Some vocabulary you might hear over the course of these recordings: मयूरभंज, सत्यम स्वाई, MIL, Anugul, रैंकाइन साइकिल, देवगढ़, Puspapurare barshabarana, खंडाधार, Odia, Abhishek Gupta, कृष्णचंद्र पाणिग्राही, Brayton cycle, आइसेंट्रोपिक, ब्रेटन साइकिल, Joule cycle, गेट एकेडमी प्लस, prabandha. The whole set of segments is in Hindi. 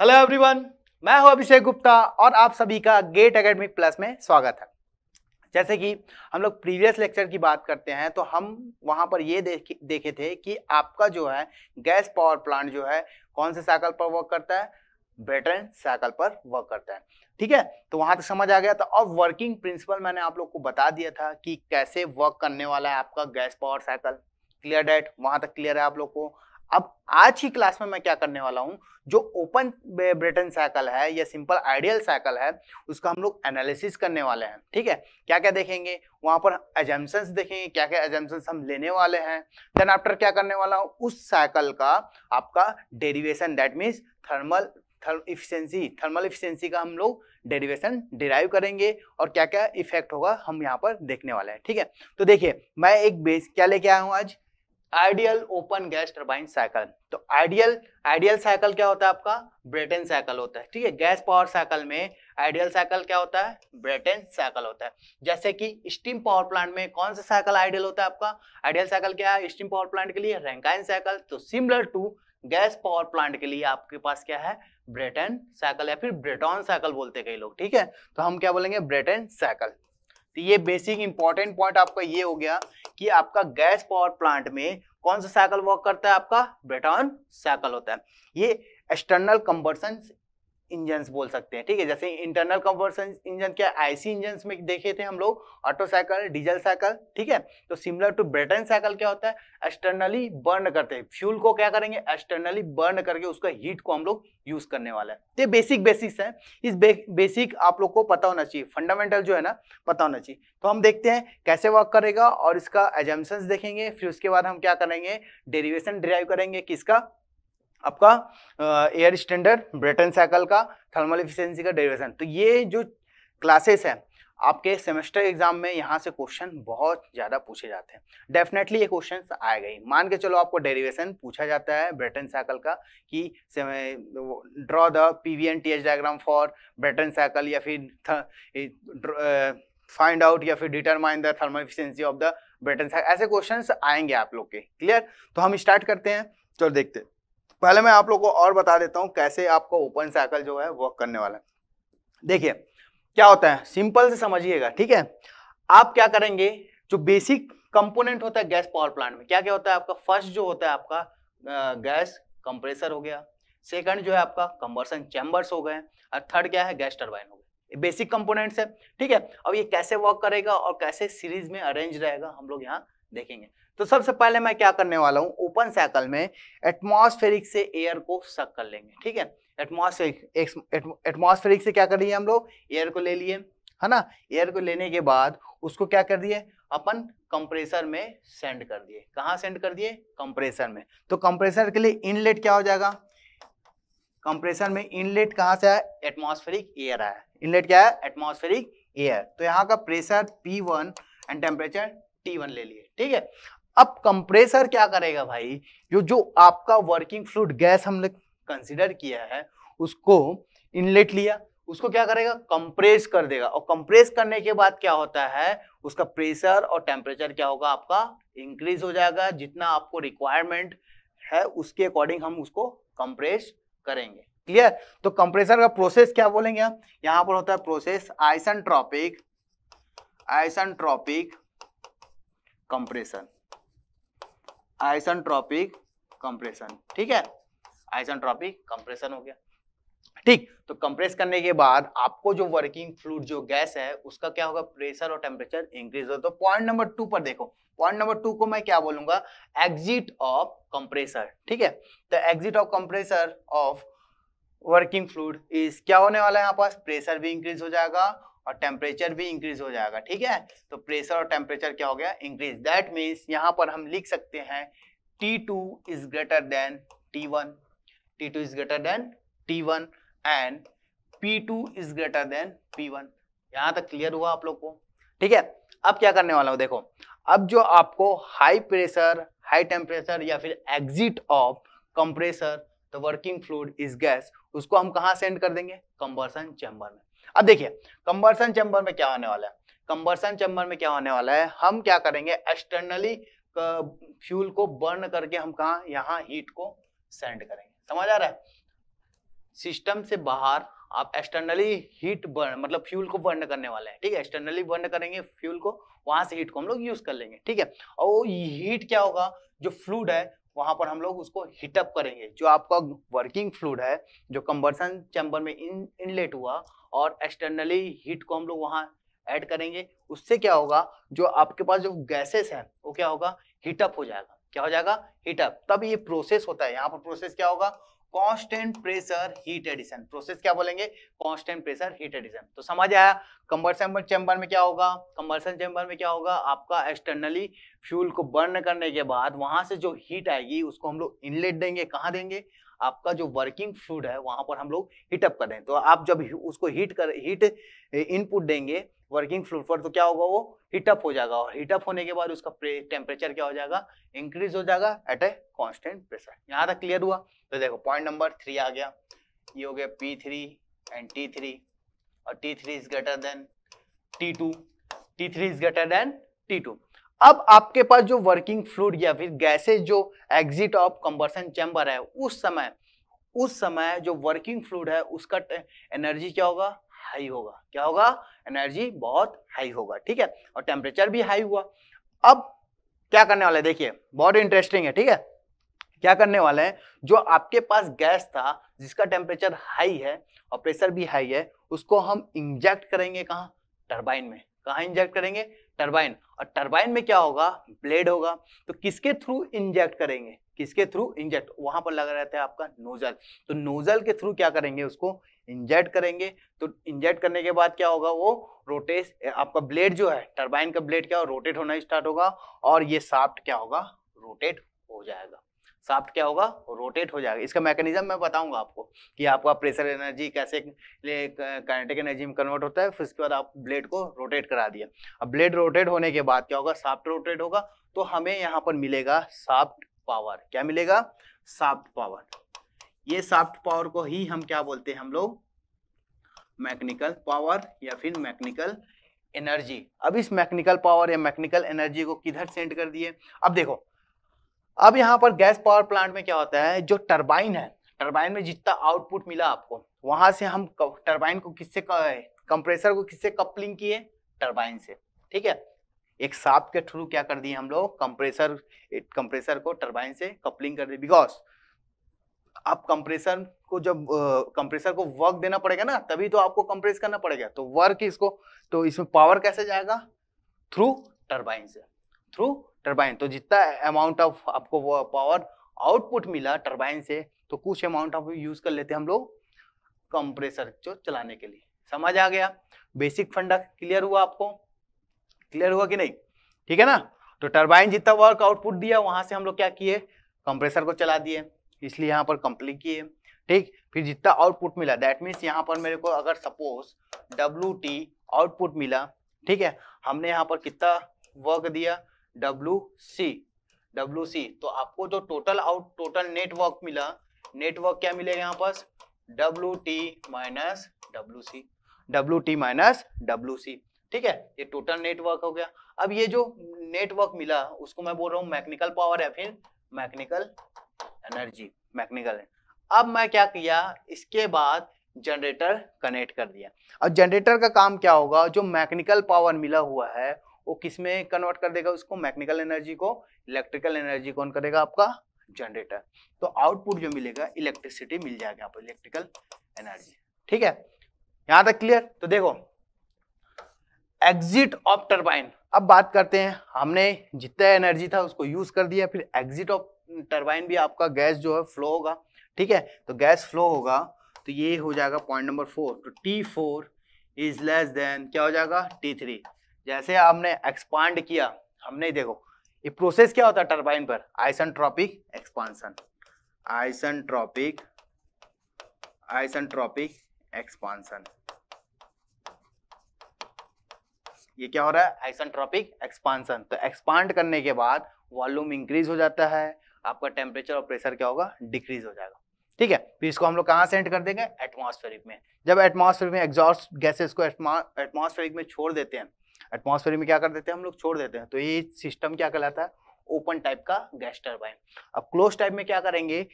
हेलो एवरीवन, मैं हूं अभिषेक गुप्ता और आप सभी का गेट एकेडमी प्लस में स्वागत है। जैसे कि हम लोग प्रीवियस लेक्चर की बात करते हैं तो हम वहां पर ये देखे थे कि आपका जो है गैस पावर प्लांट जो है कौन से साइकिल पर वर्क करता है, ब्रेटन साइकिल पर वर्क करता है। ठीक है, तो वहां तक समझ आ गया था। और वर्किंग प्रिंसिपल मैंने आप लोग को बता दिया था कि कैसे वर्क करने वाला है आपका gas power cycle. Clear that वहां तक क्लियर है आप लोग को। अब आज की क्लास में मैं क्या करने वाला हूँ, जो ओपन ब्रेटन साइकिल है या सिंपल आइडियल साइकिल है उसका हम लोग एनालिसिस करने वाले हैं। ठीक है, क्या क्या देखेंगे वहाँ पर, एजम्पशंस देखेंगे, क्या क्या एजम्पशंस हम लेने वाले हैं। देन आफ्टर क्या करने वाला हूँ, उस साइकिल का आपका derivation, that means thermal efficiency का हम लोग डेरिवेशन डिराइव करेंगे और क्या क्या इफेक्ट होगा हम यहाँ पर देखने वाले हैं। ठीक है, तो देखिए मैं एक बेस क्या लेके आया हूँ आज, ideal open gas turbine cycle. तो आइडियल साइकिल क्या होता है, आपका ब्रेटन साइकिल होता है। ठीक है, गैस पावर साइकिल में आइडियल साइकिल क्या होता है, ब्रेटन साइकिल होता है। जैसे कि स्टीम पावर प्लांट में कौन सा साइकिल आइडियल होता है, आपका आइडियल साइकिल क्या है स्टीम पावर प्लांट के लिए, रैंकाइन साइकिल। तो similar to gas power plant के लिए आपके पास क्या है, ब्रेटन साइकिल या फिर ब्रेटन साइकिल बोलते कई लोग। ठीक है, तो हम क्या बोलेंगे, ब्रेटन साइकिल। तो ये बेसिक इंपॉर्टेंट पॉइंट आपका ये हो गया कि आपका गैस पावर प्लांट में कौन सा साइकिल वर्क करता है, आपका ब्रेटन साइकिल होता है। ये एक्सटर्नल कंबर्सन इंजन बोल सकते हैं। ठीक है, जैसे इंटरनल कंबर्सन इंजन क्या, आईसी इंजन में देखे थे हम लोग, ऑटो साइकिल, डीजल साइकिल। ठीक है, तो सिमिलर टू ब्रेटन साइकिल क्या होता है, एक्सटर्नली बर्न करते हैं फ्यूल को, क्या करेंगे एक्सटर्नली बर्न करके उसका हीट को हम लोग यूज करने वाला है। ये बेसिक बेसिक्स है, इस बेसिक आप लोग को पता होना चाहिए, फंडामेंटल जो है ना पता होना चाहिए। तो हम देखते हैं कैसे वर्क करेगा और इसका एजम्पशंस देखेंगे, फिर उसके बाद हम क्या करेंगे डेरिवेशन डिराइव करेंगे, किसका, आपका एयर स्टैंडर्ड ब्रेटन साइकिल का, थर्मल एफिशिएंसी का डेरिवेशन। तो ये जो क्लासेस हैं आपके सेमेस्टर एग्जाम में यहाँ से क्वेश्चन बहुत ज़्यादा पूछे जाते हैं। डेफिनेटली ये क्वेश्चन आएगा ही, मान के चलो आपको डेरिवेशन पूछा जाता है ब्रेटन साइकिल का कि draw the PV and TH diagram for ब्रेटन साइकिल या फिर फाइंड आउट या फिर determine the thermal efficiency of the ब्रेटन साइकिल। ऐसे क्वेश्चन आएंगे आप लोग के। क्लियर, तो हम स्टार्ट करते हैं। चलो देखते हैं, पहले मैं आप लोग को और बता देता हूँ कैसे आपका ओपन साइकिल जो है वर्क करने वाला है। देखिए क्या होता है, सिंपल से समझिएगा। ठीक है, आप क्या करेंगे, जो बेसिक कंपोनेंट होता है गैस पावर प्लांट में क्या क्या होता है, आपका फर्स्ट जो होता है आपका गैस कंप्रेसर हो गया, सेकंड जो है आपका कंबर्सन चैम्बर्स हो गए, और थर्ड क्या है गैस टर्बाइन हो गया। बेसिक कंपोनेंट्स है। ठीक है, अब ये कैसे वर्क करेगा और कैसे सीरीज में अरेंज रहेगा हम लोग यहाँ देखेंगे। तो सबसे पहले मैं क्या करने वाला हूँ, ओपन साइकिल में एटमॉस्फेरिक से एयर को सक कर लेंगे। ठीक है, एटमॉस्फेरिक से क्या कर रही है हम लोग, एयर को ले लिए है ना। एयर को लेने के बाद उसको क्या कर दिए अपन, कंप्रेसर में सेंड कर दिए। कहाँ सेंड कर दिए, कंप्रेसर में। तो कंप्रेसर के लिए इनलेट क्या हो जाएगा, कंप्रेसर में इनलेट कहाँ से आया, एटमॉस्फेरिक एयर आया। इनलेट क्या है, एटमॉस्फेरिक एयर। तो यहाँ का pressure P1 and temperature T1 ले लिए। ठीक है, अब कंप्रेसर क्या करेगा भाई, जो आपका वर्किंग फ्लूइड गैस हमने कंसीडर किया है उसको इनलेट लिया, उसको क्या करेगा कंप्रेस कर देगा। और कंप्रेस करने के बाद क्या होता है, उसका प्रेशर और टेम्परेचर क्या होगा आपका इंक्रीज हो जाएगा, जितना आपको रिक्वायरमेंट है उसके अकॉर्डिंग हम उसको कंप्रेस करेंगे। क्लियर, तो कंप्रेसर का प्रोसेस क्या बोलेंगे आप, यहाँ पर होता है process आइसेंट्रोपिक compression, आइसेंट्रोपिक compression. ठीक है, आइसेंट्रोपिक कंप्रेशन हो गया। ठीक, तो कंप्रेस करने के बाद आपको जो वर्किंग फ्लूइड जो गैस है उसका क्या होगा, प्रेशर और टेम्परेचर इंक्रीज हो। तो पॉइंट नंबर 2 पर देखो, पॉइंट नंबर 2 को मैं क्या बोलूंगा, एग्जिट ऑफ कंप्रेसर। ठीक है, तो exit of compressor of working fluid is क्या होने वाला है, यहाँ पास प्रेशर भी इंक्रीज हो जाएगा और टेम्परेचर भी इंक्रीज हो जाएगा। ठीक है, तो प्रेशर और टेम्परेचर क्या हो गया इंक्रीज, दैट मीन्स यहाँ पर हम लिख सकते हैं T2 is greater than T1 and P2 is greater than P1। यहाँ तक क्लियर हुआ आप लोग को। ठीक है, अब क्या करने वाला हूँ देखो, अब जो आपको हाई प्रेशर, हाई टेम्परेचर या फिर exit of compressor the working fluid is gas, उसको हम कहाँ सेंड कर देंगे, कंबर्सन चैम्बर में। अब देखिए कंबर्सन चैम्बर में क्या होने वाला है, कंबर्सन चैम्बर में क्या होने वाला है, हम क्या करेंगे एक्सटर्नली फ्यूल को बर्न करके हम कहाँ, यहाँ हीट को सेंड करेंगे। समझ आ रहा है, सिस्टम से बाहर आप एक्सटर्नली हीट बर्न, मतलब फ्यूल को बर्न करने वाले हैं, ठीक है। एक्सटर्नली बर्न करेंगे फ्यूल को, वहां से हीट को हम लोग यूज कर लेंगे, ठीक है। और हीट क्या होगा, जो फ्लूइड है वहां पर हम लोग उसको हीटअप करेंगे। जो आपका वर्किंग फ्लूइड है जो कंबर्सन चैम्बर में इनलेट हुआ और एक्सटर्नली हीट को हम लोग वहाँ ऐड करेंगे, उससे क्या होगा, जो आपके पास जो गैसेस है वो क्या होगा, हीटअप हो जाएगा। क्या हो जाएगा, हीटअप। तब ये प्रोसेस होता है। यहाँ पर प्रोसेस क्या होगा, constant pressure heat addition. Process क्या बोलेंगे, कांस्टेंट प्रेशर हीट एडिशन। तो समझ आया कंबर्सन चैम्बर में क्या होगा, कंबर्सन चैम्बर में क्या होगा, आपका एक्सटर्नली फ्यूल को बर्न करने के बाद वहां से जो हीट आएगी उसको हम लोग इनलेट देंगे। कहाँ देंगे, आपका जो वर्किंग फ्लूइड है वहां पर हम लोग हीटअप कर देंगे। तो आप जब उसको हीट इनपुट देंगे वर्किंग फ्लूइड पर, तो क्या होगा, वो हीटअप हो जाएगा। और हीटअप होने के बाद उसका टेम्परेचर क्या हो जाएगा, इंक्रीज हो जाएगा एट ए कांस्टेंट प्रेशर। यहाँ तक क्लियर हुआ। तो देखो पॉइंट नंबर 3 आ गया, ये हो गया P3 एंड T3, और T3 is greater than T2, T3 is greater than T2। अब आपके पास जो वर्किंग फ्लूइड या फिर गैसेज जो एग्जिट ऑफ कंबर्सन चैम्बर है, उस समय जो वर्किंग फ्लूइड है उसका एनर्जी क्या होगा, हाई होगा। क्या होगा, एनर्जी बहुत हाई होगा, ठीक है। और टेम्परेचर भी हाई हुआ। अब क्या करने वाले, देखिए बहुत इंटरेस्टिंग है, ठीक है। क्या करने वाले हैं, जो आपके पास गैस था जिसका टेम्परेचर हाई है और प्रेशर भी हाई है, उसको हम इंजेक्ट करेंगे कहाँ, टरबाइन में। कहाँ इंजेक्ट करेंगे, टरबाइन। और टरबाइन में क्या होगा, ब्लेड होगा। तो किसके थ्रू इंजेक्ट करेंगे, किसके थ्रू इंजेक्ट, वहां पर लगा रहता है आपका नोजल। तो नोजल के थ्रू क्या करेंगे, उसको इंजेक्ट करेंगे। तो इंजेक्ट करने के बाद क्या होगा, वो रोटेट, आपका ब्लेड जो है टरबाइन का ब्लेड क्या होगा, रोटेट होना स्टार्ट होगा। और ये शाफ्ट क्या होगा, रोटेट हो जाएगा। शाफ्ट क्या होगा, रोटेट हो जाएगा। इसका मैकेनिज्म मैं बताऊंगा आपको कि आपका प्रेशर एनर्जी कैसे काइनेटिक एनर्जी में कन्वर्ट होता है। फिर उसके बाद आप ब्लेड को रोटेट करा दिया। अब ब्लेड रोटेट होने के बाद क्या होगा, शाफ्ट रोटेट होगा। तो हमें यहाँ पर मिलेगा शाफ्ट पावर। क्या मिलेगा, शाफ्ट पावर। ये शाफ्ट पावर को ही हम क्या बोलते हैं, हम लोग मैकेनिकल पावर या फिर मैकेनिकल एनर्जी। अब इस मैकेनिकल पावर या मैकेनिकल एनर्जी को किधर सेंड कर दिए। अब देखो, अब यहाँ पर गैस पावर प्लांट में क्या होता है, जो टरबाइन है, टरबाइन में जितना आउटपुट मिला आपको, वहां से हम टरबाइन को किससे, कंप्रेसर को किससे कपलिंग किए, टरबाइन से, ठीक है। एक शाफ्ट के थ्रू क्या कर दिए हम लोग, कंप्रेसर को टरबाइन से कपलिंग कर दिए। बिकॉज आप कंप्रेसर को जब कंप्रेसर को वर्क देना पड़ेगा ना, तभी तो आपको कंप्रेस करना पड़ेगा। तो वर्क इसको, तो इसमें पावर कैसे जाएगा, थ्रू टरबाइन से, थ्रू टरबाइन। तो जितना अमाउंट ऑफ आपको वो पावर आउटपुट मिला टरबाइन से, तो कुछ अमाउंट ऑफ यूज कर लेते हैं हम लोग कंप्रेसर जो चलाने के लिए। समझ आ गया, बेसिक फंडा क्लियर हुआ आपको, क्लियर हुआ कि नहीं, ठीक है ना। तो टरबाइन जितना वर्क आउटपुट दिया वहां से हम लोग क्या किए, कंप्रेसर को चला दिए, इसलिए यहाँ पर कंप्लीट किए, ठीक। फिर जितना आउटपुट मिला, दैट मीन्स यहाँ पर मेरे को अगर सपोज WT आउटपुट मिला, ठीक है, हमने यहाँ पर कितना वर्क दिया, WC। तो आपको जो टोटल नेटवर्क मिला, नेटवर्क क्या मिलेगा यहाँ पर, WT माइनस WC, ठीक है। ये टोटल नेटवर्क हो गया। अब ये जो नेटवर्क मिला उसको मैं बोल रहा हूँ मैकेनिकल पावर या फिर मैकेनिकल एनर्जी, मैकेनिकल। अब मैं क्या किया, इसके बाद जनरेटर कनेक्ट कर दिया। अब जनरेटर का काम क्या होगा, जो मैकेनिकल पावर मिला हुआ है वो किसमें कन्वर्ट कर देगा, उसको मैकेनिकल एनर्जी को इलेक्ट्रिकल एनर्जी कौन करेगा, आपका जनरेटर। तो आउटपुट जो मिलेगा इलेक्ट्रिसिटी मिल जाएगा आपको, इलेक्ट्रिकल एनर्जी, ठीक है। यहाँ तक क्लियर। तो देखो एग्जिट ऑफ टर्बाइन। अब बात करते हैं, हमने जितना एनर्जी था उसको यूज कर दिया, फिर एग्जिट ऑफ टर्बाइन भी आपका गैस जो है फ्लो होगा, ठीक है। तो गैस फ्लो होगा, तो ये हो जाएगा पॉइंट नंबर 4। तो T4 इज लेस देन क्या हो जाएगा, T3। जैसे आपने एक्सपांड किया, हमने देखो ये प्रोसेस क्या होता है टरबाइन पर, आइसेंट्रोपिक एक्सपांशन, आइसेंट्रोपिक एक्सपांशन। ये क्या हो रहा है, आइसेंट्रोपिक एक्सपांशन। तो एक्सपांड करने के बाद वॉल्यूम इंक्रीज हो जाता है, आपका टेम्परेचर और प्रेशर क्या होगा, डिक्रीज हो जाएगा, ठीक है। फिर इसको हम लोग कहाँ सेंड कर देंगे, एटमॉस्फेरिक में। जब एटमॉस्फेरिक में एग्जॉस्ट गैसेस को एटमॉस्फेरिक में छोड़ देते हैं, एटमॉस्फेरिक में क्या कर देते हैं हम लोग, छोड़ देते हैं। तो ये सिस्टम क्या कहलाता है, ओपन टाइप का गैस टर्बाइन। अब क्लोज टाइप में क्या करेंगे,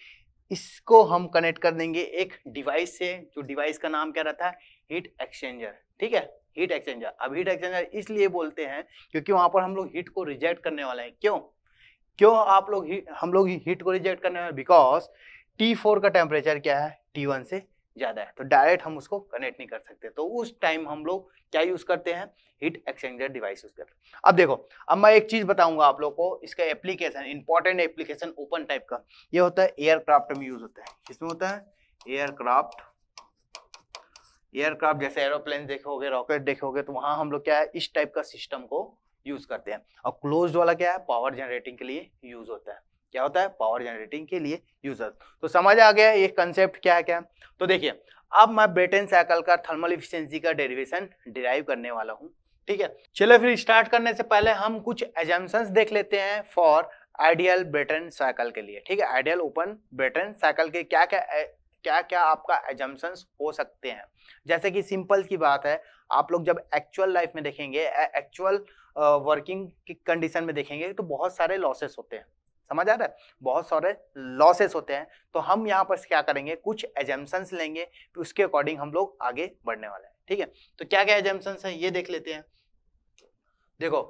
इसको हम कनेक्ट कर देंगे एक डिवाइस से, जो डिवाइस का नाम क्या रहता है, हीट एक्सचेंजर। ठीक है, हीट एक्सचेंजर। अब हीट एक्सचेंजर इसलिए बोलते हैं क्योंकि वहां पर हम लोग हीट को रिजेक्ट करने वाले हैं। क्यों आप लोग हम लोग हीट को रिजेक्ट करने वाले, बिकॉज T4 का टेम्परेचर क्या है, T1 से ज्यादा है, तो डायरेक्ट हम उसको कनेक्ट नहीं कर सकते। तो उस टाइम हम लोग क्या यूज करते हैं, हीट एक्सचेंजर डिवाइस यूज करते हैं। अब देखो, अब मैं एक चीज बताऊंगा आप लोगों को, इसका application, important application open type का, ये होता है एयरक्राफ्ट में यूज होता है। किसमें होता है, एयरक्राफ्ट जैसे एरोप्लेन देखोगे, रॉकेट देखोगे, तो वहां हम लोग क्या है, इस टाइप का सिस्टम को यूज करते हैं। और क्लोज्ड वाला क्या है, पावर जनरेटिंग के लिए यूज होता है। क्या होता है, पावर जनरेटिंग के लिए यूजर। तो समझ आ गया ये कंसेप्ट क्या है। तो देखिए, अब मैं ब्रेटन साइकिल का थर्मल एफिशिएंसी का डेरिवेशन डिराइव करने वाला हूं। ठीक है, चलो फिर स्टार्ट करने से पहले हम कुछ एजम्पशंस देख लेते हैं फॉर आइडियल ब्रेटन साइकिल के लिए। ठीक है, आइडियल ओपन ब्रेटन साइकिल के क्या क्या आपका एजम्पशंस हो सकते हैं। जैसे कि सिंपल की बात है, आप लोग जब एक्चुअल लाइफ में देखेंगे, एक्चुअल वर्किंग की कंडीशन में देखेंगे, तो बहुत सारे लॉसेस होते हैं। समझ आ रहा है, बहुत सारे लॉसेस होते हैं। तो हम यहाँ पर क्या करेंगे, कुछ एजम्पशंस लेंगे, तो उसके अकॉर्डिंग हम लोग आगे बढ़ने वाले हैं। ठीक है, तो क्या क्या एजम्पशंस है ये देख लेते हैं। देखो,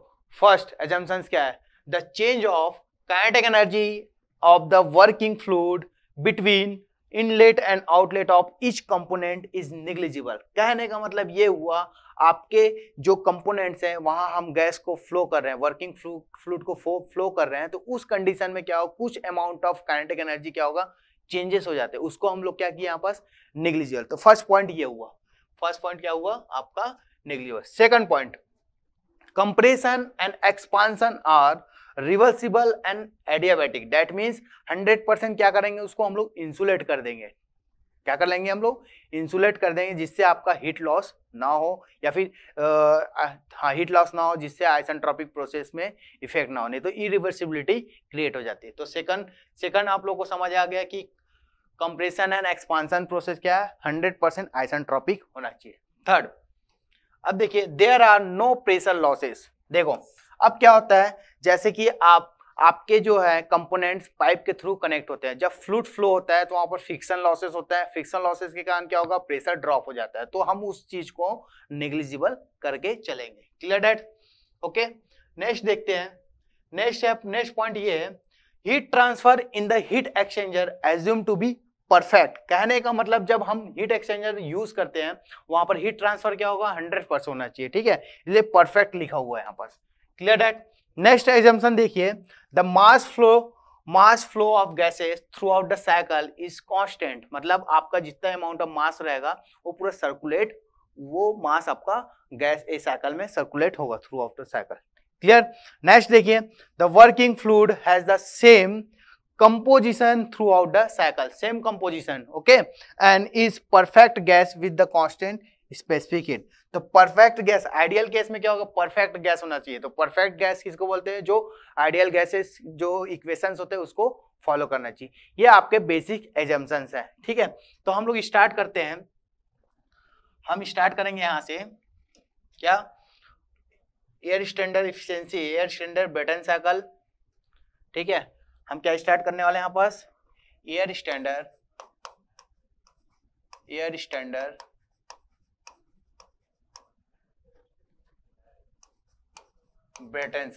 फर्स्ट एजम्पशंस क्या है, the change of kinetic energy of the working fluid between inlet and outlet of each component is negligible. कहने का मतलब ये हुआ, आपके जो कंपोनेंट्स हैं वहाँ हम गैस को फ्लो कर रहे हैं, वर्किंग फ्लूइड को फ्लो कर रहे हैं, तो उस कंडीशन में क्या हो, कुछ अमाउंट ऑफ काइनेटिक एनर्जी क्या होगा, चेंजेस हो जाते हैं। उसको हम लोग क्या किए यहाँ पास, निग्लिजिबल। तो फर्स्ट पॉइंट ये हुआ, फर्स्ट पॉइंट क्या हुआ आपका, negligible. Second point, compression and expansion are reversible and adiabatic. That means 100% क्या करेंगे, उसको हम लोग इंसुलेट कर देंगे। क्या कर लेंगे हम लोग, इंसुलेट कर देंगे, जिससे आपका हीट लॉस ना हो, या फिर हीट लॉस ना हो, जिससे आइसेंट्रोपिक प्रोसेस में इफेक्ट ना हो, नहीं तो इरिवर्सिबिलिटी क्रिएट हो जाती है। तो सेकंड आप लोगों को समझ आ गया कि कंप्रेशन एंड एक्सपांशन प्रोसेस क्या है, 100% आइसेंट्रोपिक होना चाहिए। थर्ड, अब देखिए, there are no pressure losses. देखो अब क्या होता है, जैसे कि आपके जो है कंपोनेंट्स पाइप के थ्रू कनेक्ट होते हैं, जब फ्लूइड फ्लो होता है तो वहाँ पर फ्रिक्शन लॉसेस होता है, फ्रिक्शन लॉसेस के कारण क्या होगा, प्रेशर ड्रॉप हो जाता है, तो हम उस चीज को नेग्लिजिबल करके चलेंगे। Clear date, okay. नेक्स्ट देखते हैं, नेक्स्ट पॉइंट ये है, heat transfer in the heat exchanger assume to be perfect. कहने का मतलब, जब हम हीट एक्सचेंजर यूज करते हैं वहां पर हीट ट्रांसफर क्या होगा, 100% होना चाहिए। ठीक है, इसलिए परफेक्ट लिखा हुआ है यहाँ पर। Clear that. नेक्स्ट एजम्पशन देखिए, the mass flow of gases throughout the cycle is constant. मतलब आपका जितना अमाउंट ऑफ मास रहेगा वो पूरा सर्कुलेट, वो मास आपका गैस ए साइकिल में सर्कुलेट होगा throughout the cycle. Clear. Next देखिए, the working fluid has the same composition throughout the cycle, same composition, okay, and is perfect gas with the constant specific heat. तो परफेक्ट गैस, आइडियल केस में क्या होगा, परफेक्ट गैस होना चाहिए। तो परफेक्ट गैस किसको बोलते हैं, जो आइडियल गैसेस जो इक्वेशंस होते हैं उसको फॉलो करना चाहिए। ये आपके बेसिक एजम्पशंस हैं। ठीक है, तो हम लोग स्टार्ट करते हैं। हम स्टार्ट करेंगे यहाँ से, क्या, air standard efficiency, air standard ब्रेटन साइकिल। ठीक है, हम क्या स्टार्ट करने वाले हैं यहाँ पास, एयर स्टैंडर्ड ब्रेटन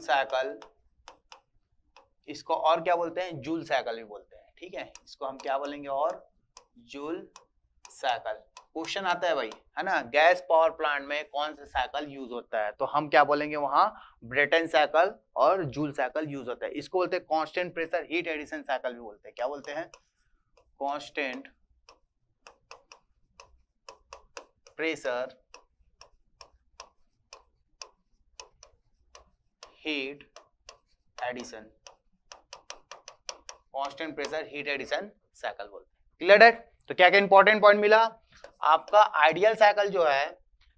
साइकिल, इसको और क्या बोलते हैं, जूल साइकिल भी बोलते हैं। ठीक है, इसको हम क्या बोलेंगे, और जूल साइकिल। क्वेश्चन आता है भाई, है ना, गैस पावर प्लांट में कौन सा साइकिल यूज होता है, तो हम क्या बोलेंगे वहां, ब्रेटन साइकिल और जूल साइकिल यूज होता है। इसको बोलते हैं constant pressure heat addition cycle भी बोलते हैं। क्या बोलते हैं, constant pressure heat addition, constant pressure heat addition cycle बोलते हैं। क्लियर है। तो क्या क्या इंपॉर्टेंट पॉइंट मिला, आपका आइडियल साइकिल जो है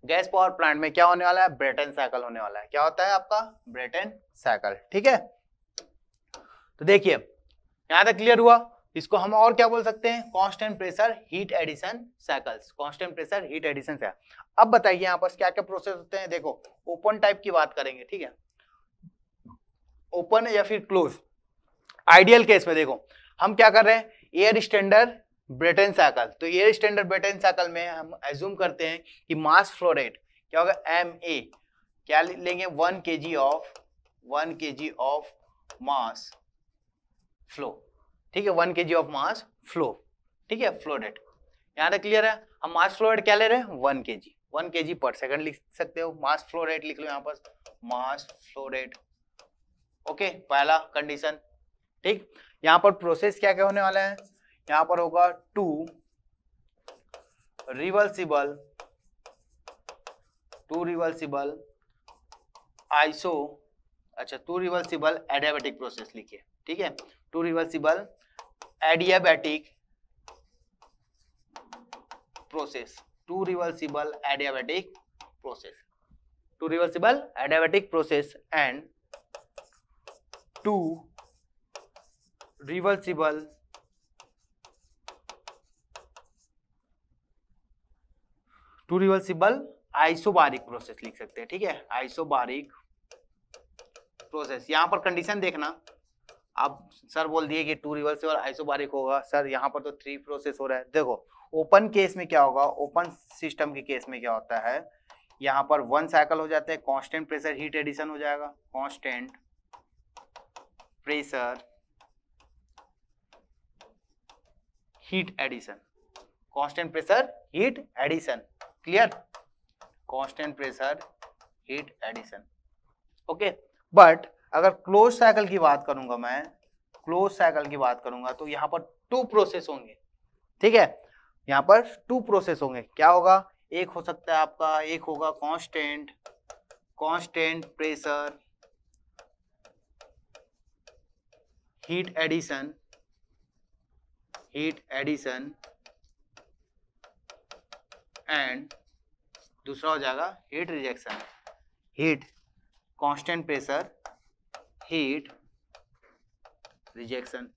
गैस पावर प्लांट में क्या होने वाला है, ब्रेटन साइकिल होने वाला है। क्या होता है आपका, ब्रेटन साइकिल। ठीक है, तो देखिए यहां तक क्लियर हुआ। इसको हम और क्या बोल सकते हैं, constant pressure heat addition cycles, constant pressure heat addition cycle. अब बताइए यहाँ पर क्या क्या प्रोसेस होते हैं। देखो, ओपन टाइप की बात करेंगे। ठीक है, ओपन है या फिर क्लोज। आइडियल केस में देखो हम क्या कर रहे हैं, एयर स्टैंडर्ड ब्रेटन साइकिल। तो एयर स्टैंडर्ड ब्रेटन साइकिल में हम एज्यूम करते हैं कि मास फ्लो रेट क्या होगा, एम ए क्या लेंगे, 1 kg ऑफ मास फ्लो, ठीक है, 1 kg ऑफ मास फ्लो, ठीक है, फ्लो रेट। यहाँ तक क्लियर है। हम मास फ्लो रेट क्या ले रहे हैं, 1 kg पर सेकंड लिख सकते हो। मास फ्लो रेट लिख लो यहाँ पर, मास फ्लो रेट, ओके, पहला कंडीशन, ठीक। यहाँ पर प्रोसेस क्या क्या होने वाला है, यहाँ पर होगा टू रिवर्सिबल आइसो, अच्छा, टू रिवर्सिबल एडियाबैटिक प्रोसेस लिखिए, ठीक है, two reversible adiabatic process, two reversible adiabatic process and two reversible isobaric process लिख सकते हैं, ठीक है, आइसोबारिक प्रोसेस। यहाँ पर कंडीशन देखना, आप सर बोल दिए कि टू रिवर्सिबल आइसोबारिक होगा, सर यहाँ पर तो 3 प्रोसेस हो रहा है। देखो ओपन केस में क्या होगा, ओपन सिस्टम के केस में क्या होता है, यहाँ पर 1 साइकिल हो जाता है, कांस्टेंट प्रेशर हीट एडिशन हो जाएगा, constant pressure heat addition, constant pressure heat addition, clear, constant pressure heat addition, okay. But अगर क्लोज साइकिल की बात करूंगा मैं, क्लोज साइकिल की बात करूंगा तो यहाँ पर 2 प्रोसेस होंगे, ठीक है, यहाँ पर 2 प्रोसेस होंगे। क्या होगा, एक हो सकता है आपका, एक होगा constant pressure heat addition and दूसरा हो जाएगा heat rejection, heat constant pressure heat rejection,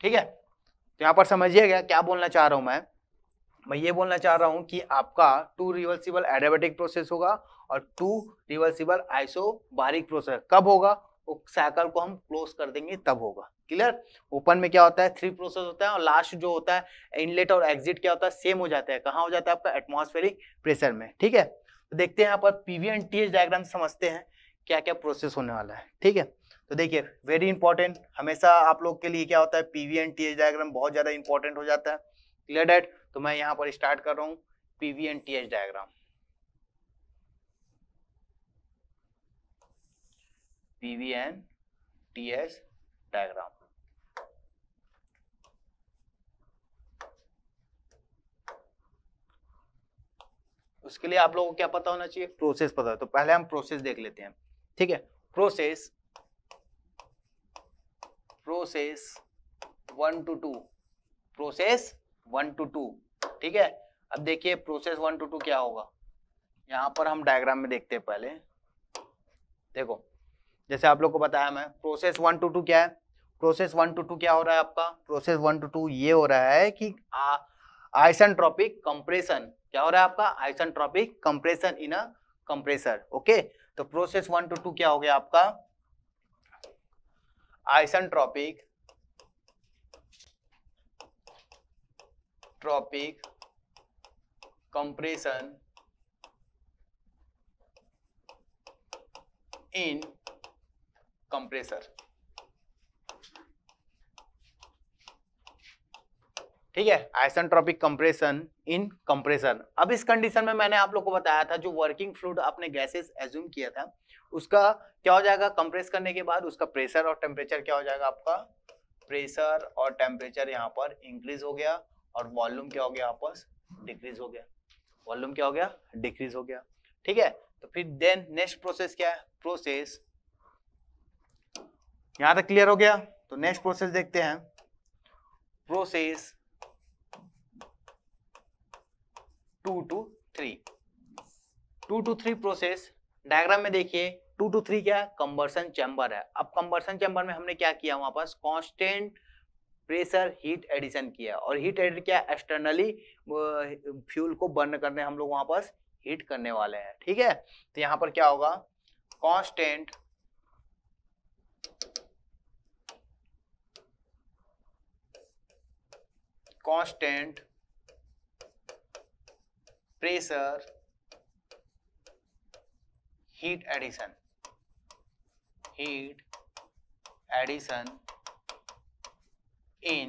ठीक है। तो यहाँ पर समझिएगा क्या बोलना चाह रहा हूं मैं ये बोलना चाह रहा हूं कि आपका 2 रिवर्सिबल एडियाबैटिक प्रोसेस होगा और 2 रिवर्सिबल आइसोबारिक प्रोसेस कब होगा, साइकिल को हम क्लोज कर देंगे तब होगा, क्लियर। ओपन में क्या होता है, 3 प्रोसेस होता है और लास्ट जो होता है इनलेट और एग्जिट क्या होता है, सेम हो जाता है, कहाँ हो जाता है आपका, एटमॉस्फेरिक प्रेशर में, ठीक है। तो देखते हैं यहाँ पर पीवी एंड टीएच डायग्राम समझते हैं क्या क्या प्रोसेस होने वाला है, ठीक है। तो देखिए वेरी इंपॉर्टेंट, हमेशा आप लोग के लिए क्या होता है, पीवी एंड टीएच डायग्राम बहुत ज्यादा इंपॉर्टेंट हो जाता है, क्लियर डेट। तो मैं यहाँ पर स्टार्ट कर रहा हूँ PV and TH diagram, PV and TH diagram. उसके लिए आप लोगों को क्या पता होना चाहिए, प्रोसेस पता है। तो पहले हम प्रोसेस देख लेते हैं, ठीक है। प्रोसेस 1 to 2, प्रोसेस 1 to 2, ठीक है। अब देखिए प्रोसेस 1 to 2 क्या होगा, यहां पर हम डायग्राम में देखते हैं। पहले देखो जैसे आप लोग को बताया मैं, प्रोसेस 1 to 2 क्या है, प्रोसेस 1 to 2 क्या हो रहा है आपका, प्रोसेस 1 to 2 ये हो रहा है कि आइसेंट्रोपिक कंप्रेशन, क्या हो रहा है आपका, आइसेंट्रोपिक compression in a compressor, okay. तो प्रोसेस 1 to 2 क्या हो गया आपका, आइसेंट्रोपिक कंप्रेशन इन कंप्रेसर, ठीक है, आइसेंट्रोपिक कंप्रेशन इन कंप्रेसर। अब इस कंडीशन में मैंने आप लोग को बताया था जो वर्किंग फ्लूइड आपने गैसेस एज्यूम किया था उसका क्या हो जाएगा, कंप्रेस करने के बाद उसका प्रेशर और टेम्परेचर क्या हो जाएगा आपका, प्रेशर और टेम्परेचर यहाँ पर इंक्रीज हो गया और वॉल्यूम क्या हो गया आपस डिक्रीज हो गया, वॉल्यूम क्या हो गया, डिक्रीज हो गया, ठीक है। तो फिर देन नेक्स्ट प्रोसेस क्या है, प्रोसेस, यहाँ तक क्लियर हो गया। तो नेक्स्ट प्रोसेस देखते हैं, process 2 to 3, 2 to 3 process. Diagram में देखिए 2 to 3 क्या है, कंबर्सन चैम्बर है। अब कंबर्सन चैम्बर में हमने क्या किया, वहां पास कांस्टेंट प्रेशर हीट एडिशन किया और हीट एडिट किया, एक्सटर्नली फ्यूल को बर्न करने हम लोग वहां पास हीट करने वाले हैं, ठीक है। तो यहाँ पर क्या होगा, constant pressure, heat addition, in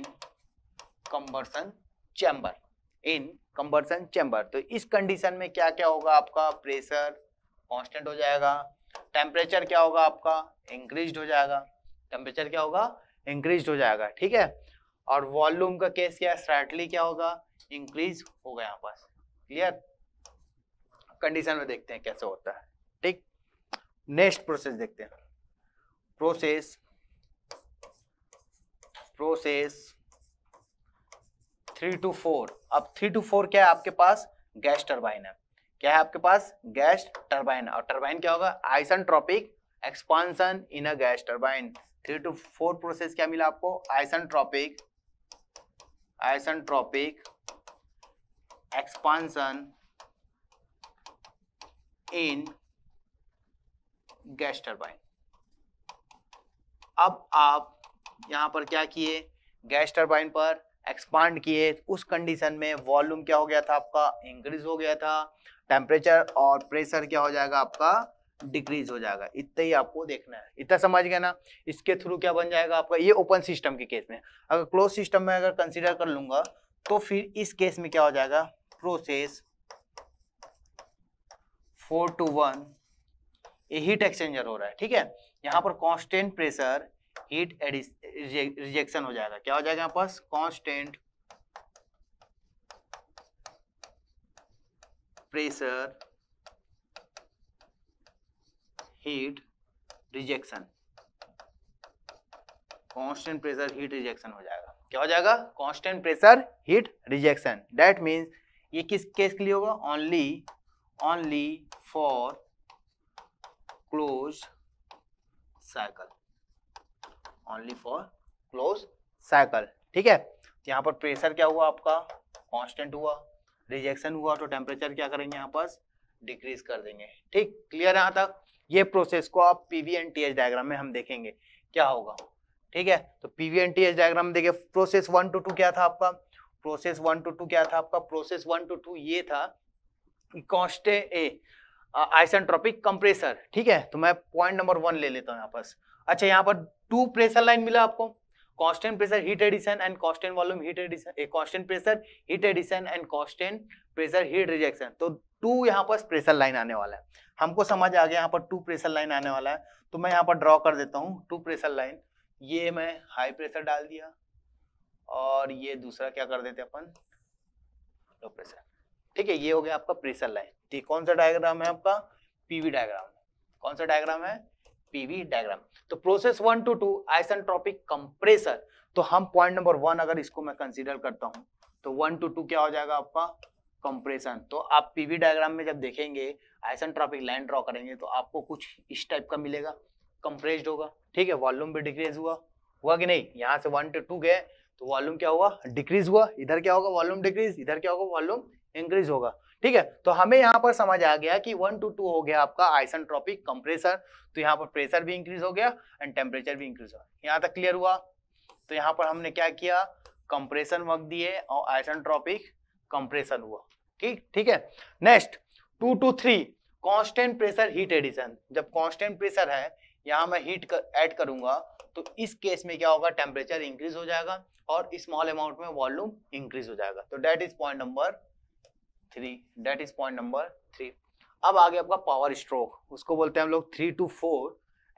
combustion chamber, तो इस कंडीशन में क्या क्या होगा आपका? प्रेशर कांस्टेंट हो जाएगा, टेम्परेचर क्या होगा आपका? इंक्रीज हो जाएगा, ठीक है। और वॉल्यूम का केस क्या है? स्लाइटली क्या होगा? इंक्रीज होगा। यहाँ पर क्लियर कंडीशन में देखते हैं कैसे होता है, ठीक। नेक्स्ट प्रोसेस देखते हैं। Process three to four. अब 3 to 4 क्या है आपके पास? गैस टरबाइन है। क्या है आपके पास? Gas turbine. और टरबाइन क्या होगा? आइसेंट्रोपिक expansion in a gas turbine. 3 to 4 process क्या मिला आपको? आइसेंट्रोपिक expansion in gas turbine. अब आप यहाँ पर क्या किए? गैस टरबाइन पर एक्सपांड किए। उस कंडीशन में वॉल्यूम क्या हो गया था आपका? इंक्रीज हो गया था। टेम्परेचर और प्रेशर क्या हो जाएगा आपका? डिक्रीज हो जाएगा। इतना ही आपको देखना है, इतना समझ गया ना। इसके थ्रू क्या बन जाएगा आपका? ये ओपन सिस्टम के केस में, अगर क्लोज सिस्टम में अगर कंसीडर कर लूंगा तो फिर इस केस में क्या हो जाएगा? प्रोसेस 4 to 1 ये हीट एक्सचेंजर हो रहा है, ठीक है। यहाँ पर कांस्टेंट प्रेशर हीट रिजेक्शन हो जाएगा। क्या हो जाएगा यहाँ पास? कांस्टेंट प्रेशर हीट रिजेक्शन, हो जाएगा। क्या हो जाएगा? Constant pressure heat rejection. That means ये किस केस के लिए होगा? ओनली फॉर क्लोज साइकिल, ठीक है। यहाँ पर प्रेशर क्या हुआ आपका? कांस्टेंट हुआ, रिजेक्शन हुआ, तो टेम्परेचर क्या करेंगे यहाँ पर? डिक्रीज कर देंगे, ठीक। क्लियर है यहाँ तक? ये प्रोसेस को आप पीवी एंड टीएच डायग्राम में हम देखेंगे क्या होगा, ठीक है। तो पीवी एंड टीएच डायग्राम में देखिए, प्रोसेस 1 to 2 क्या था आपका? प्रोसेस 1 to 2 ये था आइसेंट्रोपिक कंप्रेसर, ठीक है। तो मैं पॉइंट नंबर 1 ले लेता हूँ यहाँ पर। अच्छा, यहाँ पर 2 प्रेशर लाइन मिला आपको, constant pressure heat addition and constant volume heat addition, constant pressure heat addition and constant pressure heat rejection. तो 2 यहाँ पर प्रेशर लाइन आने वाला है। हमको समझ आ गया यहाँ पर 2 प्रेशर लाइन आने वाला है। तो मैं यहाँ पर ड्रॉ कर देता हूँ 2 प्रेशर लाइन। ये मैं हाई प्रेशर डाल दिया और ये दूसरा क्या कर देते अपन? लो प्रेशर, ठीक है। ये हो गया आपका प्रेशर लाइन। ठीक, कौन सा डायग्राम है आपका? PV diagram. कौन सा डायग्राम है? PV diagram. तो प्रोसेस 1 to 2 आइसेंट्रोपिक कंप्रेसर। तो हम पॉइंट नंबर 1 अगर इसको मैं कंसीडर करता हूं तो 1 to 2 क्या हो जाएगा आपका? कंप्रेशन। तो आप पीवी डायग्राम में जब देखेंगे, आइसेंट्रोपिक लाइन ड्रॉ करेंगे तो आपको कुछ इस टाइप का मिलेगा, कंप्रेस्ड होगा, ठीक है। वॉल्यूम भी डिक्रीज हुआ, कि नहीं? यहाँ से 1 to 2 गए तो वॉल्यूम क्या हुआ? डिक्रीज हुआ। इधर क्या होगा? Volume decrease. इधर क्या होगा? वॉल्यूम इंक्रीज होगा, ठीक है। तो हमें यहाँ पर समझ आ गया कि 1 to 2 हो गया आपका आइसेंट्रोपिक कंप्रेसर। तो यहाँ पर प्रेशर भी इंक्रीज हो गया एंड टेम्परेचर भी इंक्रीज हो गया। यहाँ तक क्लियर हुआ? तो यहाँ पर हमने क्या किया? कंप्रेशन वर्क दिए और आइसेंट्रोपिक कंप्रेशन हुआ, ठीक है। Next 2 to 3 constant pressure heat addition. जब कांस्टेंट प्रेशर है, यहाँ मैं हीट ऐड करूंगा तो इस केस में क्या होगा? टेम्परेचर इंक्रीज हो जाएगा और स्मॉल अमाउंट में वॉल्यूम इंक्रीज हो जाएगा। तो दैट इज पॉइंट नंबर 3, अब आ गया आपका पावर स्ट्रोक। उसको बोलते हैं हम लोग 3 to 4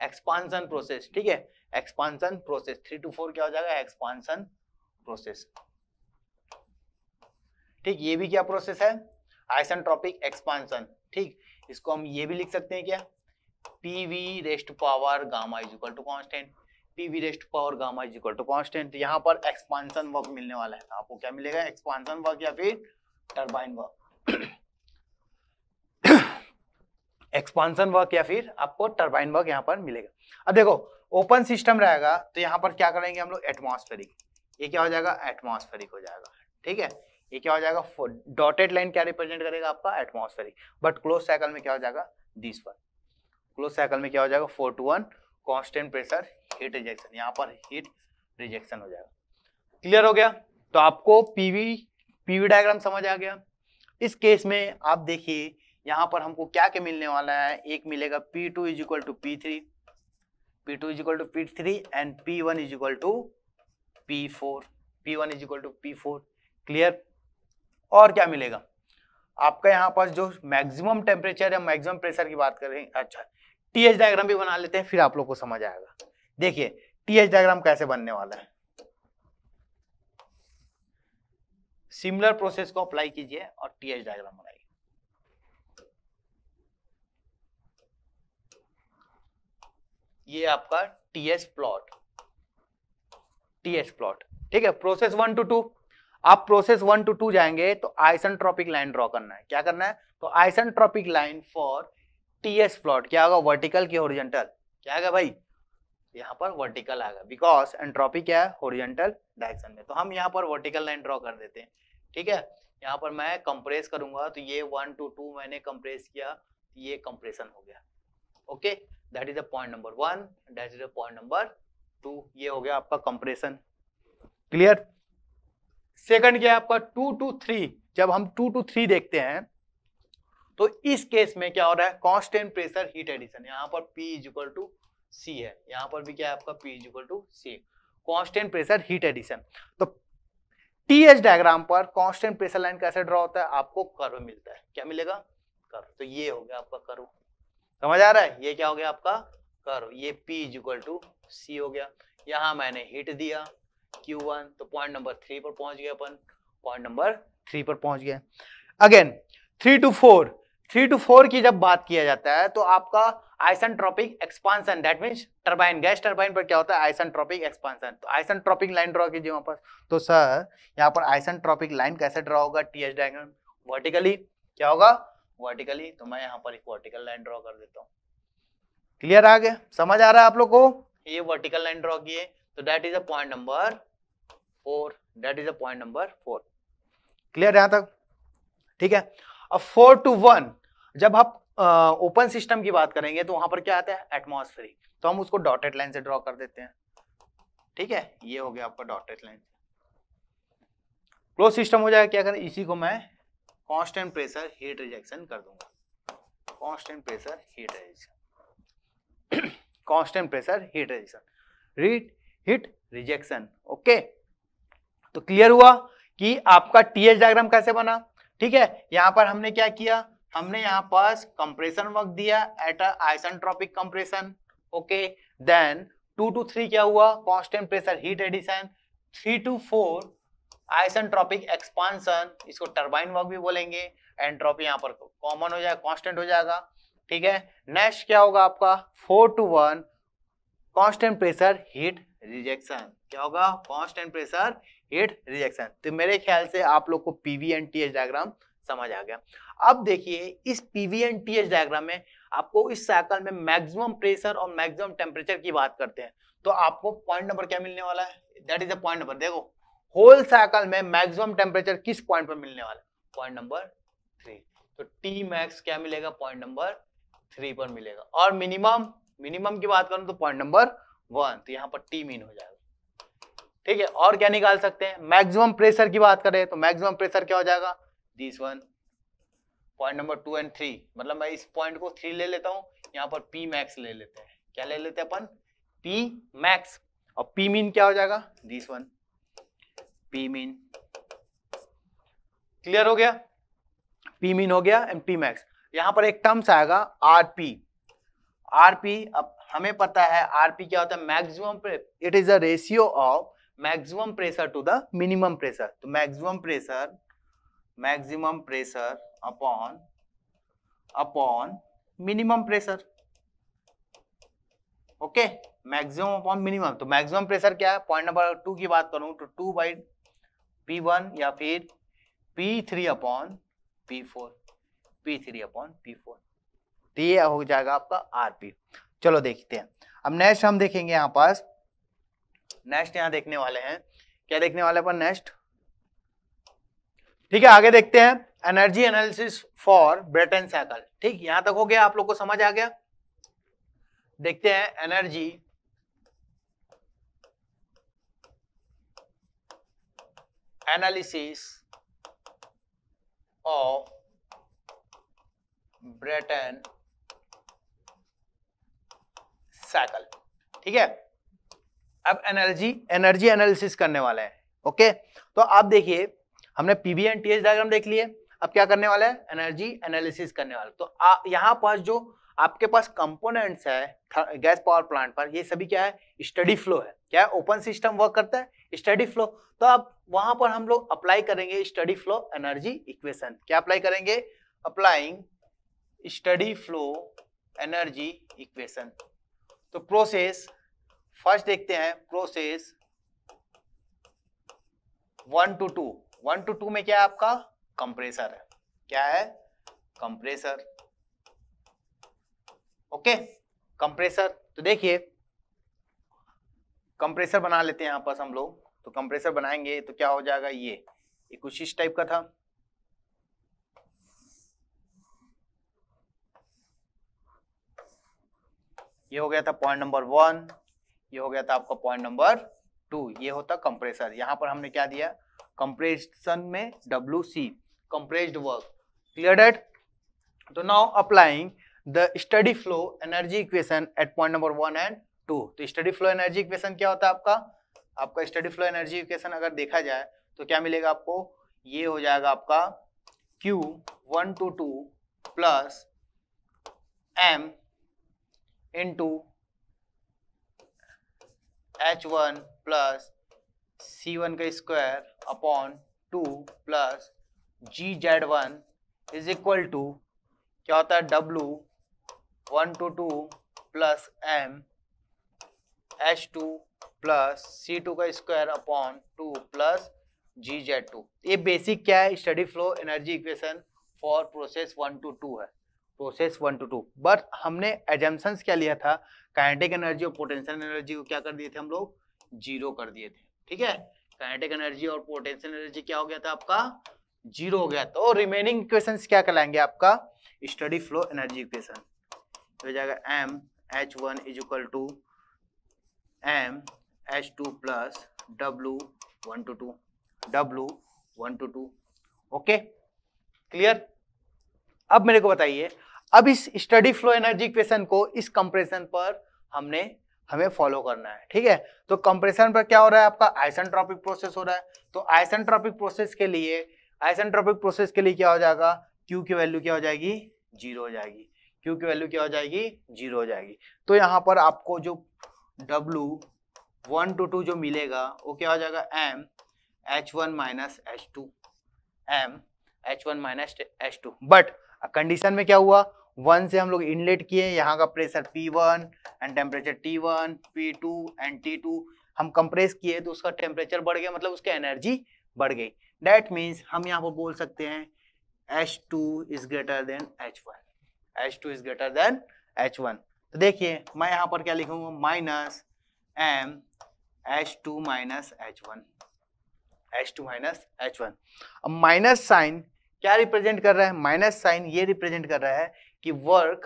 एक्सपांशन प्रोसेस, ठीक है। एक्सपांशन प्रोसेस 3 to 4 क्या हो जाएगा? एक्सपांशन प्रोसेस, ठीक। ये भी क्या प्रोसेस है? आइसेंट्रोपिक एक्सपांशन, ठीक। इसको हम ये भी लिख सकते हैं क्या? PV rest power gamma is equal to constant, यहाँ पर एक्सपांशन वर्क मिलने वाला है। आपको क्या मिलेगा? एक्सपांशन वर्क या फिर टर्बाइन वर्क। एक्सपांशन वर्क या फिर आपको टर्बाइन वर्क यहाँ पर मिलेगा। अब देखो, ओपन सिस्टम रहेगा तो यहाँ पर क्या करेंगे हम लोग? एटमॉस्फेरिक। ये क्या हो जाएगा? एटमॉस्फेरिक हो जाएगा, ठीक है। ये क्या हो जाएगा? डॉटेड लाइन क्या रिप्रेजेंट करेगा आपका? एटमॉस्फेरिक। बट क्लोज साइकिल में क्या हो जाएगा? This one. क्लोज साइकिल में क्या हो जाएगा 4:1 कांस्टेंट प्रेशर हीट रिजेक्शन, यहाँ पर हीट रिजेक्शन हो जाएगा। क्लियर हो गया? तो आपको पीवी डायग्राम समझ आ गया। इस केस में आप देखिए यहाँ पर हमको क्या क्या मिलने वाला है, एक मिलेगा P2 = P3, P2 = P3 and P1 = P4, P1 = P4। Clear? और क्या मिलेगा आपका यहाँ पर जो मैक्सिमम टेम्परेचर या मैक्सिमम प्रेशर की बात करें। अच्छा, TH डायग्राम भी बना लेते हैं, फिर आप लोग को समझ आएगा। देखिए TH डायग्राम कैसे बनने वाला है। सिमिलर प्रोसेस को अप्लाई कीजिए और TH डायग्राम बनाइए। ये आपका TH प्लॉट, ठीक है। प्रोसेस 1 to 2, आप प्रोसेस 1 to 2 जाएंगे तो आइसेंट्रोपिक लाइन ड्रॉ करना है। क्या करना है? तो आइसेंट्रोपिक line for TS plot क्या होगा, वर्टिकल की हॉरिजॉन्टल। क्या आएगा भाई? यहाँ पर वर्टिकल आएगा, बिकॉज एंट्रोपी क्या है, हॉरिजॉन्टल डायरेक्शन में। तो हम यहाँ पर वर्टिकल लाइन ड्रॉ कर देते हैं, ठीक है। यहाँ पर मैं कंप्रेस करूंगा तो ये 1 to 2 मैंने कंप्रेस किया, ये कंप्रेशन हो गया। Okay, that is the point number 1, that is the point number 2। ये हो गया आपका कंप्रेशन। क्लियर? सेकंड क्या है आपका 2 to 3। जब हम 2 to 3 देखते हैं तो इस केस में क्या हो रहा है, कांस्टेंट प्रेशर हीट एडिशन। यहाँ पर P = C है, यहाँ पर भी क्या है आपका P = C, constant pressure heat addition. तो TH डायग्राम पर कांस्टेंट प्रेशर लाइन कैसे ड्रॉ होता है, आपको कर्व मिलता है। क्या मिलेगा? कर्व। तो ये हो गया आपका कर्व, समझ आ रहा है? ये क्या हो गया आपका कर्व, ये P = C हो गया। यहाँ मैंने हीट दिया Q1, तो पॉइंट नंबर 3 पर पहुंच गया अपन, पॉइंट नंबर 3 पर पहुंच गया। अगेन 3 to 4 की जब बात किया जाता है तो आपका आइसेंट्रोपिक expansion, that means turbine, gas turbine पर क्या होता है आइसेंट्रोपिक एक्सपांशन। तो आइसेंट्रोपिक लाइन ड्रॉ कीजिए वहां पर। तो सर यहाँ पर आइसेंट्रोपिक लाइन कैसे ड्रॉ होगा, TH डायग्राम वर्टिकली। क्या होगा? वर्टिकली। तो मैं यहाँ पर एक वर्टिकल लाइन ड्रॉ कर देता हूँ। क्लियर आ गया? समझ आ रहा है आप लोग को? ये वर्टिकल लाइन ड्रॉ किए तो that is a point number 4, that is a point number 4। Clear यहाँ तक? ठीक है। अब 4 to 1 जब आप ओपन सिस्टम की बात करेंगे तो वहां पर क्या आता है, एटमॉस्फेरिक। तो हम उसको डॉटेड लाइन से ड्रॉ कर देते हैं, ठीक है। ये हो गया आपका डॉटेड लाइन। क्लोज सिस्टम हो जाएगा, क्या करें, इसी को मैं कांस्टेंट प्रेशर हीट रिजेक्शन कर दूंगा। Constant pressure heat rejection, constant pressure heat rejection, heat rejection. Okay, तो क्लियर हुआ कि आपका TH डायग्राम कैसे बना, ठीक है। यहाँ पर हमने क्या किया, हमने यहाँ पास कंप्रेशन वर्क दिया at आइसेंट्रोपिक compression. Okay, then 2 to 3 क्या हुआ, constant pressure heat addition. 3 to 4 आइसेंट्रोपिक expansion, इसको टर्बाइन वर्क भी बोलेंगे। एंट्रोपी यहाँ पर कॉमन हो जाएगा, कांस्टेंट हो जाएगा, ठीक है। नेक्स्ट क्या होगा आपका 4 to 1 constant pressure heat rejection. क्या होगा, कांस्टेंट प्रेशर हीट रिजेक्शन। तो मेरे ख्याल से आप लोग को पीवी एंड TH डायग्राम समझ आ गया। अब देखिए इस पीवी एंड TH डायग्राम में आपको इस साइकिल में मैक्सिमम प्रेशर और मैक्सिमम टेम्परेचर की बात करते हैं। तो आपको पॉइंट नंबर क्या मिलने वाला है, that is the point number, देखो होल साइकिल में मैक्सिमम टेम्परेचर किस पॉइंट पर मिलने वाला है, पॉइंट नंबर 3। तो Tmax क्या मिलेगा, पॉइंट नंबर 3 पर मिलेगा। और मिनिमम की बात करूं तो पॉइंट नंबर 1, तो यहाँ पर Tmin हो जाएगा, ठीक है। और क्या निकाल सकते हैं, मैक्सिमम प्रेशर की बात करें तो मैक्सिमम प्रेशर क्या हो जाएगा, this one, point number 2 and 3। मतलब मैं इस पॉइंट को 3 ले लेता हूँ, यहाँ पर Pmax ले लेते हैं। क्या ले लेते हैं अपन, Pmax। और Pmin क्या हो जाएगा, दिस वन, Pmin। क्लियर हो गया, Pmin हो गया एंड Pmax। यहाँ पर एक टर्म्स आएगा RP। अब हमें पता है RP क्या होता है, maximum, it is the ratio of maximum pressure to the minimum pressure. तो maximum pressure upon minimum pressure. Okay, maximum upon minimum. तो मैक्सिमम प्रेशर क्या है, पॉइंट नंबर 2 की बात करूं तो 2/P1 या फिर P3 अपॉन P4। तो ये हो जाएगा आपका RP। चलो देखते हैं अब नेक्स्ट हम देखेंगे यहाँ पास। नेक्स्ट यहाँ देखने वाले हैं, क्या देखने वाले अपन, नेक्स्ट, ठीक है। आगे देखते हैं energy analysis for ब्रेटन साइकिल। ठीक, यहाँ तक हो गया, आप लोग को समझ आ गया। देखते हैं energy analysis of ब्रेटन साइकिल। ठीक है, अब एनर्जी एनालिसिस करने वाले हैं। ओके, तो आप देखिए हमने पीवी एंड टीएच डायग्राम देख लिए, अब क्या करने वाला है, एनर्जी एनालिसिस करने वाला। तो यहाँ पर जो आपके पास कंपोनेंट्स है गैस पावर प्लांट पर, ये सभी क्या है, स्टडी फ्लो है। क्या ओपन सिस्टम वर्क करता है, स्टडी फ्लो। तो अब वहां पर हम लोग अप्लाई करेंगे स्टडी फ्लो एनर्जी इक्वेशन। क्या अप्लाई करेंगे, applying steady flow energy equation. तो प्रोसेस फर्स्ट देखते हैं, प्रोसेस 1 to 2। 1 to 2 में क्या है आपका कंप्रेसर है, क्या है कंप्रेसर। ओके कंप्रेसर, तो देखिए कंप्रेसर बना लेते हैं यहाँ पास हम लोग। तो कंप्रेसर बनाएंगे तो क्या हो जाएगा, ये कुछ इस टाइप का था। ये हो गया था पॉइंट नंबर 1, ये हो गया था आपका पॉइंट नंबर 2, ये होता कंप्रेसर। यहाँ पर हमने क्या दिया, कंप्रेशन में WC compressed work. Clear that. तो now applying the steady flow energy equation at point number 1 and 2। तो स्टडी फ्लो एनर्जी इक्वेशन क्या होता है आपका, आपका स्टडी फ्लो एनर्जी इक्वेशन अगर देखा जाए तो क्या मिलेगा आपको, ये हो जाएगा आपका Q 1 to 2 plus M into H1 plus C1 का square upon 2 plus GZ1 is equal to क्या होता है W 1 to 2 plus M H2 plus C2 का स्क्वायर अपॉन 2 प्लस GZ2। ये बेसिक क्या है, steady flow energy equation for process 1 to 2 है, प्रोसेस 1 to 2। बट हमने एजम्पशंस क्या लिया था, काइनेटिक एनर्जी और पोटेंशियल एनर्जी को क्या कर दिए थे हम लोग, जीरो कर दिए थे। ठीक है, काइनेटिक एनर्जी और पोटेंशियल एनर्जी क्या हो गया था आपका, जीरो हो गया। तो रिमेनिंग इक्वेशंस क्या कहलाएंगे, आपका स्टडी फ्लो एनर्जी इक्वेशन। हो जाएगा M H1 is equal to M H2 plus W 1 to 2। Okay clear. अब मेरे को बताइए, अब इस स्टडी फ्लो एनर्जी इक्वेशन को इस कंप्रेशन पर हमें फॉलो करना है। ठीक है, तो कंप्रेशन पर क्या हो रहा है आपका, आइसेंट्रोपिक प्रोसेस हो रहा है। तो आइसेंट्रोपिक प्रोसेस के लिए क्या हो जाएगा, Q की वैल्यू क्या हो जाएगी, जीरो हो जाएगी। Q की वैल्यू क्या हो जाएगी, जीरो हो जाएगी। तो यहाँ पर आपको जो W 1 to 2 जो मिलेगा वो क्या हो जाएगा, M H1 minus H2। But condition में क्या हुआ, 1 से हम लोग इनलेट किए, यहाँ का pressure P1 and temperature T1, P2 and T2। हम कंप्रेस किए तो उसका टेम्परेचर बढ़ गया, मतलब उसकी एनर्जी बढ़ गई। डैट मीन्स हम यहाँ पर बोल सकते हैं H2 is greater than H1. H2 is greater than H1. तो देखिए मैं यहाँ पर क्या लिखूंगा, minus M H2 minus H1, H2 minus H1। अब माइनस साइन क्या रिप्रेजेंट कर रहा है, माइनस साइन ये रिप्रेजेंट कर रहा है कि work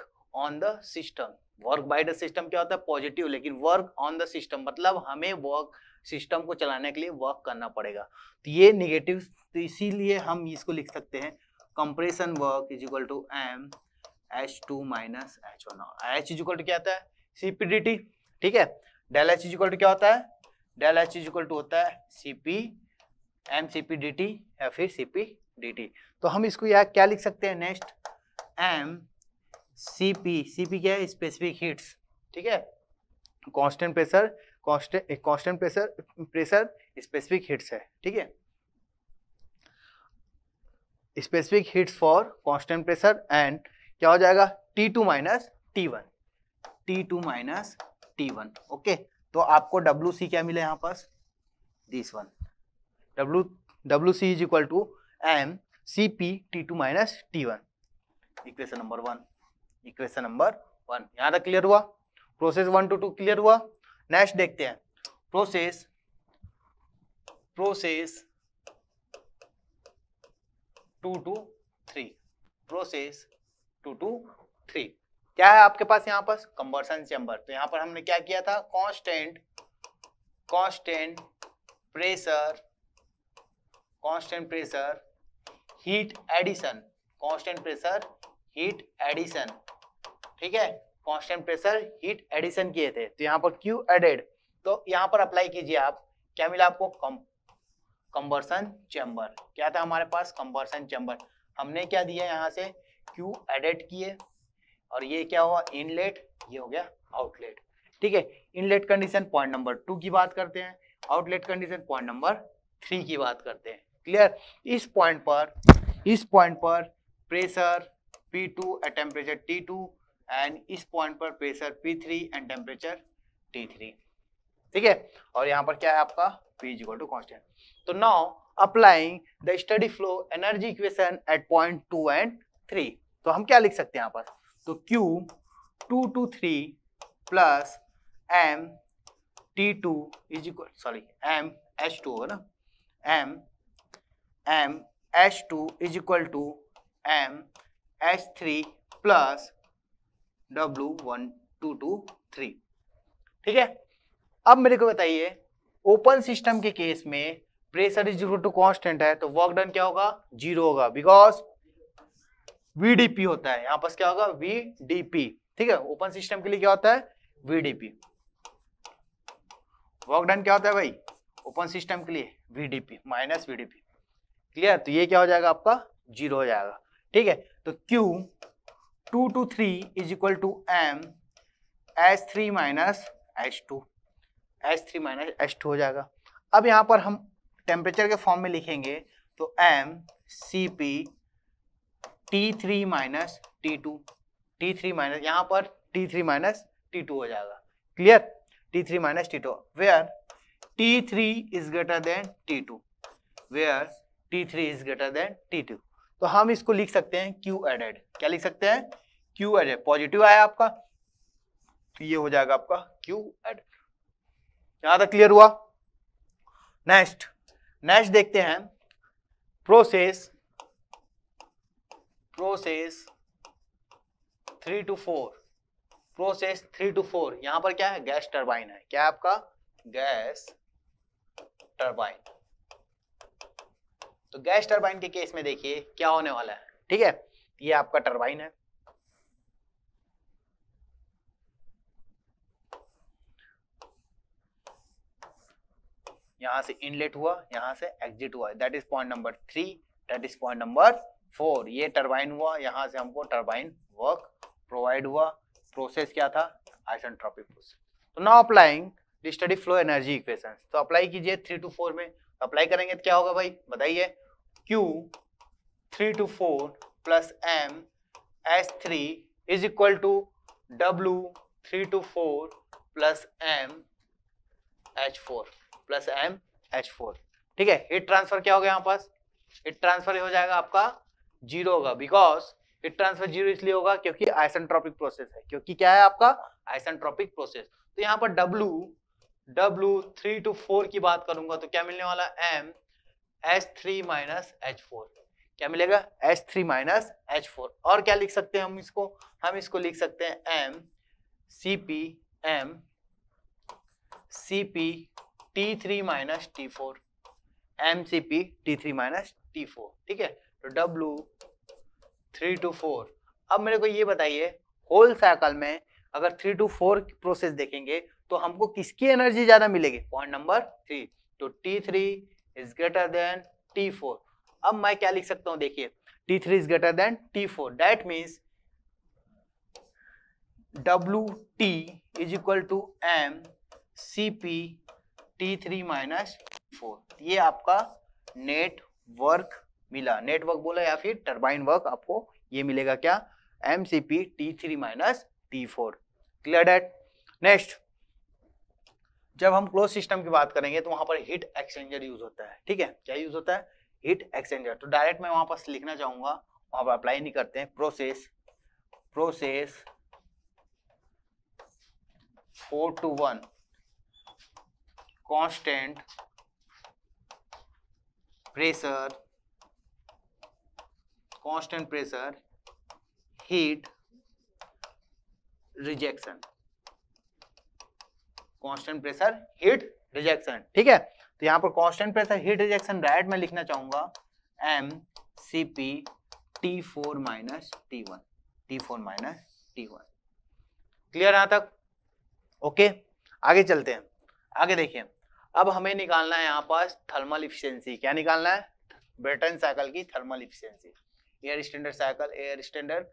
on the system. Work by the system क्या होता है, पॉजिटिव, लेकिन वर्क ऑन द सिस्टम मतलब हमें वर्क सिस्टम को चलाने के लिए वर्क करना पड़ेगा। तो ये निगेटिव, तो इसीलिए हम इसको लिख सकते हैं compression work is equal to M H2 minus H1। H is equal to क्या होता है, CPdT। ठीक है, del H is equal to क्या होता है, del H is equal to होता है CP dT या फिर CP dT। तो हम इसको यहाँ क्या लिख सकते हैं, नेक्स्ट CP क्या है, स्पेसिफिक हीट्स। ठीक है, कांस्टेंट प्रेशर स्पेसिफिक हीट्स है। ठीक है, specific heats for constant pressure and क्या हो जाएगा, T2 माइनस T1। ओके, तो आपको WC क्या मिला यहाँ पास, this one WC is equal to M CP T2 minus T1। Equation number 1 यहाँ तक क्लियर हुआ, प्रोसेस 1 to 2 क्लियर हुआ। नेक्स्ट देखते हैं प्रोसेस 2 to 3। क्या है आपके पास यहाँ पर कंबर्सन चैम्बर। तो यहाँ पर हमने क्या किया था, constant pressure heat addition, constant pressure heat addition, ठीक है, कांस्टेंट प्रेशर हीट एडिशन किए थे। तो यहाँ पर Q एडेड, तो यहाँ पर अप्लाई कीजिए आप, क्या मिला आपको कंबर्सन चैम्बर। क्या था हमारे पास कंबर्सन चैम्बर, हमने क्या दिया यहाँ से Q एडेड किए और ये क्या हुआ इनलेट, ये हो गया आउटलेट, ठीक है। इनलेट कंडीशन पॉइंट नंबर 2 की बात करते हैं, आउटलेट कंडीशन पॉइंट नंबर 3 की बात करते हैं, क्लियर। इस पॉइंट पर pressure P2 at temperature T2 and इस पॉइंट पर pressure P3 and temperature T3, ठीक है। और यहाँ पर क्या है आपका P इक्वल टू कांस्टेंट। तो now applying the steady flow energy equation at point 2 and 3, तो हम क्या लिख सकते हैं यहाँ पर, तो Q 2 to 3 plus M T2 is equal, sorry M H2 होगा ना, M H2 is equal to M H3 plus W1 2 to 3, ठीक है। अब मेरे को बताइए ओपन सिस्टम के केस में pressure is equal to constant है तो वर्क डन क्या होगा, जीरो होगा, बिकॉज VDP होता है, यहाँ पर क्या होगा VDP, ठीक है। ओपन सिस्टम के लिए क्या होता है VDP, वर्क डन क्या होता है भाई ओपन सिस्टम के लिए VDP माइनस VDP, क्लियर। तो ये क्या हो जाएगा आपका जीरो हो जाएगा, ठीक है। तो Q 2 to 3 is equal to M H3 minus H2, H3 minus H2 हो जाएगा। अब यहाँ पर हम टेम्परेचर के फॉर्म में लिखेंगे तो M Cp T3 minus T2, T3 minus यहाँ पर T3 माइनस T2 हो जाएगा, clear. T3 minus T2 where T3 is greater than T2, where T3 is greater than T2। तो हम इसको लिख सकते हैं Q एडेड, क्या लिख सकते हैं Q एडेड, पॉजिटिव आया आपका तो ये हो जाएगा आपका Q एडेड। यहाँ तक क्लियर हुआ। नेक्स्ट देखते हैं प्रोसेस 3 to 4। यहाँ पर क्या है गैस टरबाइन है, क्या है आपका गैस टरबाइन। तो गैस टरबाइन के केस में देखिए क्या होने वाला है, ठीक है। ये आपका टरबाइन है, यहां से इनलेट हुआ, यहां से एग्जिट हुआ, that is point number 3, that is point number 4। ये टरबाइन हुआ, यहाँ से हमको टरबाइन वर्क प्रोवाइड हुआ। प्रोसेस क्या था आइसेंट्रोपिक प्रोसेस। तो now applying the steady flow energy equations, तो अप्लाई कीजिए 3 to 4 में। अप्लाई करेंगे तो क्या होगा भाई बताइए, Q 3 to 4 plus M H3 is equal to W 3 to 4 plus M H4 plus M H4, ठीक है। हीट ट्रांसफर क्या हो गया यहाँ पास, हीट ट्रांसफर हो जाएगा आपका जीरो होगा, बिकॉज हीट ट्रांसफर जीरो इसलिए होगा क्योंकि आइसेंट्रोपिक प्रोसेस है, क्योंकि क्या है आपका आइसेंट्रोपिक प्रोसेस। तो यहाँ पर W 3 to 4 की बात करूंगा तो क्या मिलने वाला M H3 माइनस H4, क्या मिलेगा H3 माइनस H4। और क्या लिख सकते हैं हम इसको, लिख सकते हैं M CP T3 minus T4, MCP T3 minus T4, ठीक है। तो W 3 to 4। अब मेरे को ये बताइए होल साइकिल में अगर 3 to 4 प्रोसेस देखेंगे तो हमको किसकी एनर्जी ज्यादा मिलेगी, पॉइंट नंबर 3। तो T3 is greater than T4। अब मैं क्या लिख सकता हूं देखिए, T3 is greater than T4, that means WT is equal to MCP T3 minus T4। ये आपका नेट वर्क मिला, नेटवर्क बोला या फिर टर्बाइन वर्क, आपको ये मिलेगा क्या MCP T3 minus T4, clear that. Next जब हम क्लोज सिस्टम की बात करेंगे तो वहां पर हीट एक्सचेंजर यूज होता है, ठीक है। क्या यूज होता है हीट एक्सचेंजर। तो डायरेक्ट मैं वहां पर लिखना चाहूंगा, वहां पर अप्लाई नहीं करते हैं, process 4 to 1 constant pressure heat rejection, constant pressure heat rejection. ठीक है, तो यहाँ पर constant pressure heat rejection direct मैं लिखना चाहूंगा mCp T4 - T1, T4 - T1। Clear यहाँ तक? ओके, आगे चलते हैं। आगे देखिए, अब हमें निकालना है यहाँ पास थर्मल इफिशियंसी। क्या निकालना है? ब्रेटन साइकिल की thermal efficiency. Air standard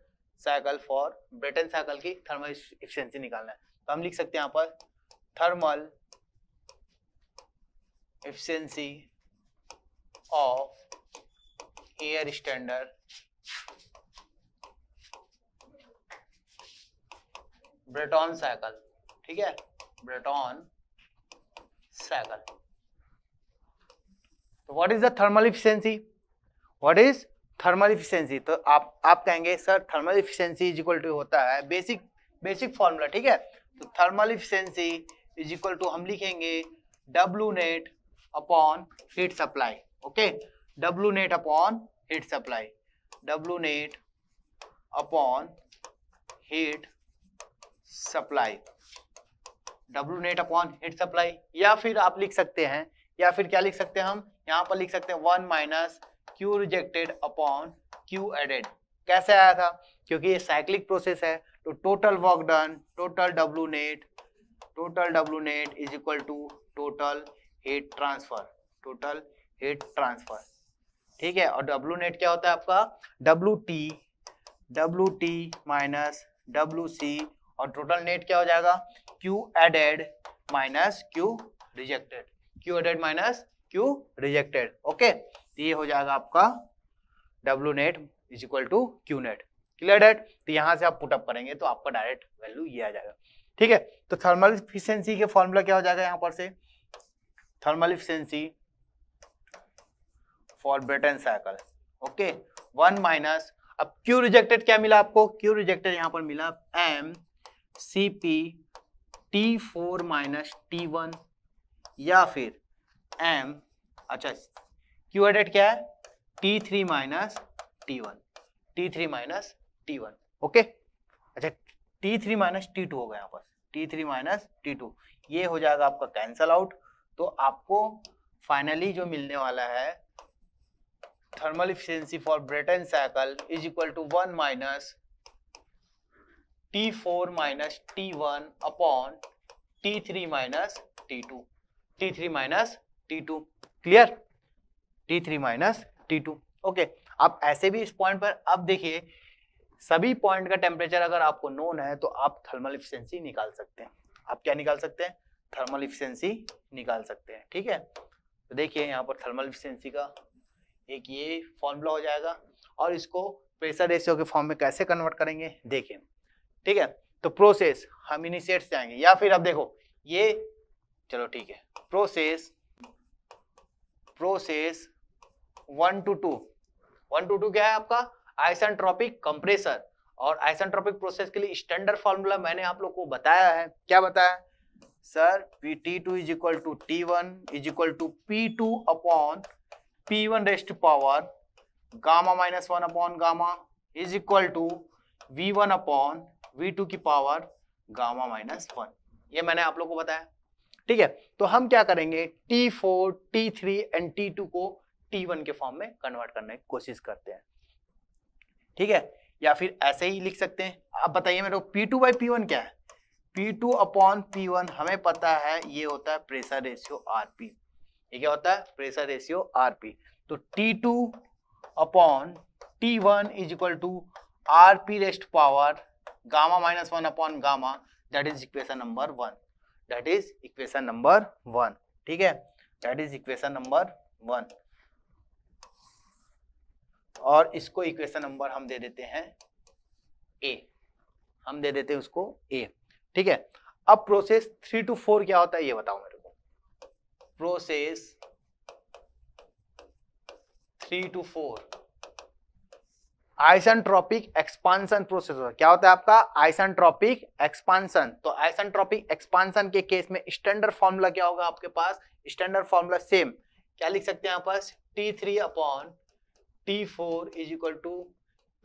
cycle for ब्रेटन साइकिल की थर्मल इफिशियंसी निकालना है। तो हम लिख सकते हैं यहाँ पर thermal efficiency of air standard ब्रेटन साइकिल। ठीक है, ब्रेटन साइकिल। तो what is the thermal efficiency? What is thermal efficiency? तो आप कहेंगे sir thermal efficiency is equal to होता है बेसिक फॉर्मूला। ठीक है, तो thermal efficiency is equal to हम लिखेंगे W net upon heat supply. Okay, W net upon heat supply, W net upon heat supply, W net upon heat supply. या फिर आप लिख सकते हैं, या फिर क्या लिख सकते हैं हम यहाँ पर? लिख सकते हैं 1 - Q rejected upon Q added। कैसे आया था? क्योंकि ये साइक्लिक प्रोसेस है, तो total work done, total W net is equal to total heat transfer, total heat transfer. ठीक है, और W net क्या होता है आपका? WT - WC, और टोटल नेट क्या हो जाएगा? Q added minus Q rejected। Okay, तो ये हो जाएगा आपका W net = Q net। Clear that? तो यहाँ से आप पुट अप करेंगे तो आपका डायरेक्ट वैल्यू ये आ जाएगा। ठीक है, तो थर्मल इफिशियंसी के फॉर्मूला क्या हो जाएगा यहाँ पर से? Thermal efficiency for ब्रेटन साइकिल। Okay, 1 - अब Q रिजेक्टेड क्या मिला आपको? Q रिजेक्टेड यहाँ पर मिला mCp T4 - T1, या फिर Q एडेड क्या है? T3 - T1, T3 - T1। Okay, अच्छा T3 - T2 होगा यहाँ पर, T3 - T2। ये हो जाएगा आपका कैंसल आउट। तो आपको फाइनली जो मिलने वाला है thermal efficiency for ब्रेटन साइकिल is equal to 1 - T4 - T1 upon T3 - T2, T3 - T2। Clear? T3 - T2। Okay, आप ऐसे भी इस पॉइंट पर, अब देखिए सभी पॉइंट का टेम्परेचर अगर आपको नोन है तो आप थर्मल इफिशियंसी निकाल सकते हैं। आप क्या निकाल सकते हैं? थर्मल इफिशियंसी निकाल सकते हैं। ठीक है, तो देखिए यहाँ पर थर्मल इफिशियंसी का एक ये फॉर्मूला हो जाएगा, और इसको प्रेशर रेशियो के फॉर्म में कैसे कन्वर्ट करेंगे देखें। ठीक है, तो प्रोसेस हम इनिशिएट से आएंगे, या फिर आप देखो ये, चलो ठीक है, प्रोसेस 1 to 2 क्या है आपका? आइसेंट्रोपिक compressor. और आइसेंट्रोपिक प्रोसेस के लिए स्टैंडर्ड फॉर्मूला मैंने आप लोग को बताया है। क्या बताया sir? P2 = T1 = P1 (γ - 1 / γ = V1 / V2 (γ - 1)। ये मैंने आप लोग को बताया। ठीक है, तो हम क्या करेंगे? T4, T3 एंड T2 को T1 के फॉर्म में कन्वर्ट करने की कोशिश करते हैं। ठीक है, या फिर ऐसे ही लिख सकते हैं। आप बताइए मेरे को P2/P1 क्या है? P2/P1 हमें पता है ये होता है प्रेशर रेशियो RP। ये क्या होता है? Pressure ratio RP। तो T2/T1 is equal to RP (γ - 1)/γ। That is equation number 1। ठीक है, That is equation number 1। और इसको इक्वेशन नंबर हम दे देते हैं A, हम दे देते हैं उसको A। ठीक है, अब प्रोसेस 3 to 4 क्या होता है ये बताओ मेरे को। Process 3 to 4 आइसेंट्रोपिक expansion process. क्या होता है आपका? आइसेंट्रोपिक expansion. तो आइसेंट्रोपिक एक्सपांशन के केस में स्टैंडर्ड फॉर्मूला क्या होगा आपके पास? स्टैंडर्ड फॉर्मूला सेम, क्या लिख सकते हैं यहाँ पास? T3/T4 is equal to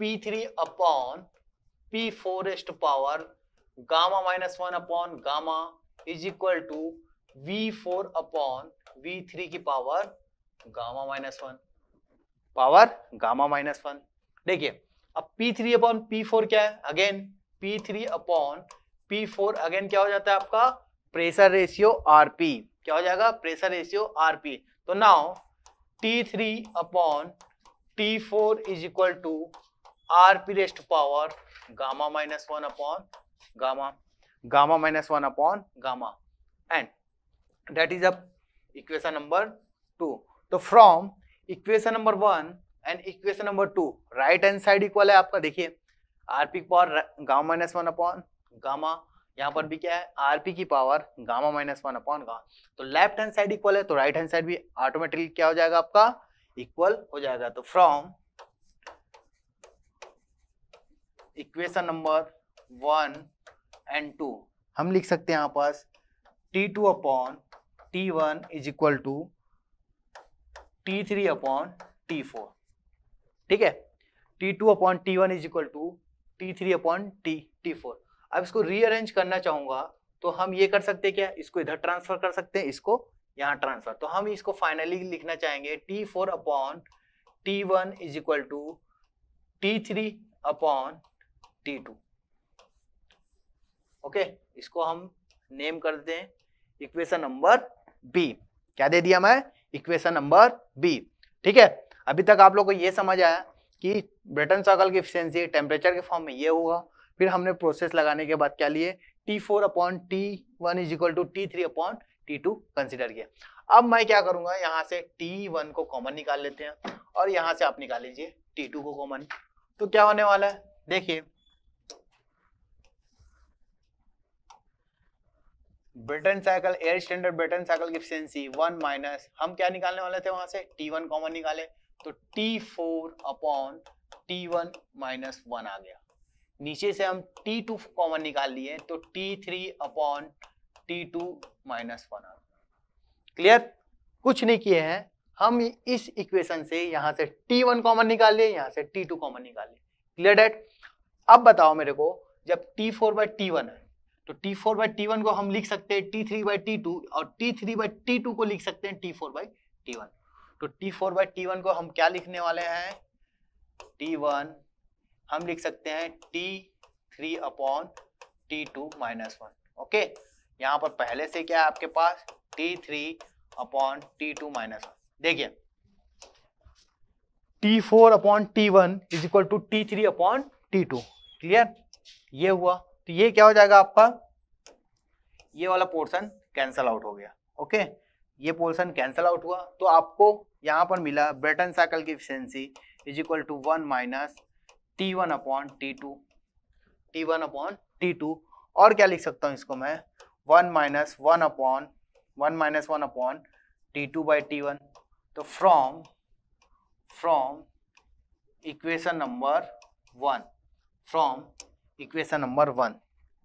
P3/P4 gamma minus one upon gamma is equal to v4 upon v3 की पावर गामा माइनस वन देखिए अब p3 अपॉन p4 क्या है, again p3 upon p4 again क्या हो जाता है आपका प्रेशर रेशियो rp, क्या हो जाएगा प्रेशर रेशियो rp। तो now t3 upon t4 is equal to rp raised to power gamma minus one upon gamma and that is up equation number 2। तो from equation number 1 and equation number 2 right hand side equal है आपका, देखिए rp की power gamma minus one upon gamma, यहाँ पर भी क्या है rp की power gamma minus one upon gamma. तो लेफ्ट हैंड साइड इक्वल है तो राइट हैंड साइड भी ऑटोमेटिकली क्या हो जाएगा आपका इक्वल हो जाएगा। तो फ्रॉम इक्वेशन नंबर 1 and 2 हम लिख सकते हैं यहाँ पास t2 upon t1 is equal to t3 upon t4, ठीक है t2 upon t1 is equal to t3 upon t4। अब इसको रीअरेंज करना चाहूंगा तो हम ये कर सकते हैं क्या, इसको इधर ट्रांसफर कर सकते हैं, इसको यहाँ ट्रांसफर। तो हम इसको फाइनली लिखना चाहेंगे t4 upon t1 is equal to t3 upon t2। Okay इसको हम नेम कर देते हैं इक्वेशन नंबर b, क्या दे दिया मैं इक्वेशन नंबर b, ठीक है। अभी तक आप लोग को ये समझ आया कि ब्रेटन सर्कल की एफिशिएंसी टेम्परेचर के फॉर्म में ये होगा, फिर हमने प्रोसेस लगाने के बाद क्या लिए t4 upon t1 is equal to t3 upon t2 consider किया। अब मैं क्या करूंगा यहाँ से t1 को कॉमन निकाल लेते हैं और यहाँ से आप निकाल लीजिए t2 को कॉमन। तो क्या होने वाला है देखिए, ब्रेटन साइकिल air standard ब्रेटन साइकिल की एफिशिएंसी 1 माइनस हम क्या निकालने वाले थे वहां से t1 कॉमन निकाले तो t4 अपॉन t1 माइनस 1 आ गया। नीचे से हम t2 कॉमन निकाल लिए तो t3 अपॉन t2 माइनस 1 आ गया। क्लियर, कुछ नहीं किए हैं हम, इस इक्वेशन से यहाँ से t1 कॉमन निकाल लिए, यहाँ से t2 कॉमन निकाल लिए, क्लियर डेट। अब बताओ मेरे को जब t4 बाय t1 है तो t4 बाय t1 को हम लिख सकते हैं t3 बाय t2 और t3 बाय t2 को लिख सकते हैं t4 बाय t1। तो t4 बाय t1 को हम क्या लिखने वाले हैं t1, हम लिख सकते हैं t3 upon t2 minus 1। Okay यहाँ पर पहले से क्या है आपके पास t3 अपॉन t2 माइनस 1। देखिए t4 upon t1 is equal to t3 upon t2, clear ये हुआ। तो ये क्या हो जाएगा आपका, ये वाला पोर्शन कैंसल आउट हो गया। ओके ये पोर्शन कैंसल आउट हुआ तो आपको यहाँ पर मिला ब्रेटन साइकिल की efficiency is equal to 1 minus t1 upon t2 और क्या लिख सकता हूँ इसको मैं 1 minus 1 upon t2 by t1। तो फ्रॉम इक्वेशन नंबर 1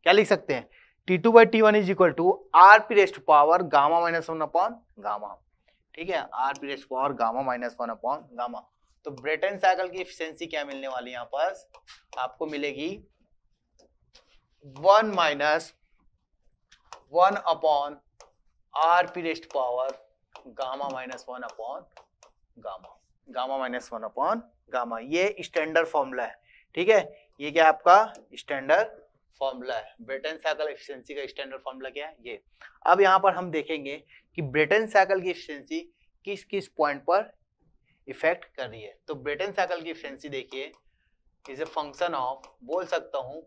क्या लिख सकते हैं t2 by t1 is equal to rp raised power gamma minus 1 upon gamma, ठीक है rp raised power gamma minus 1 upon gamma. तो ब्रेटन साइकिल की एफिशिएंसी क्या मिलने वाली है यहाँ पर आपको मिलेगी 1 minus 1 upon rp raised power gamma minus 1 upon gamma ये स्टैंडर्ड फॉर्मूला है, ठीक है ये क्या आपका स्टैंडर्ड फॉर्मूला है। ब्रेटन साइकिल एफिशिएंसी का स्टैंडर्ड फॉर्मूला क्या है ये। अब यहाँ पर हम देखेंगे कि ब्रेटन साइकिल की एफिशिएंसी किस किस पॉइंट पर इफेक्ट कर रही है। तो ब्रेटन साइकिल की एफिशिएंसी देखिए इज ए फंक्शन ऑफ, बोल सकता हूँ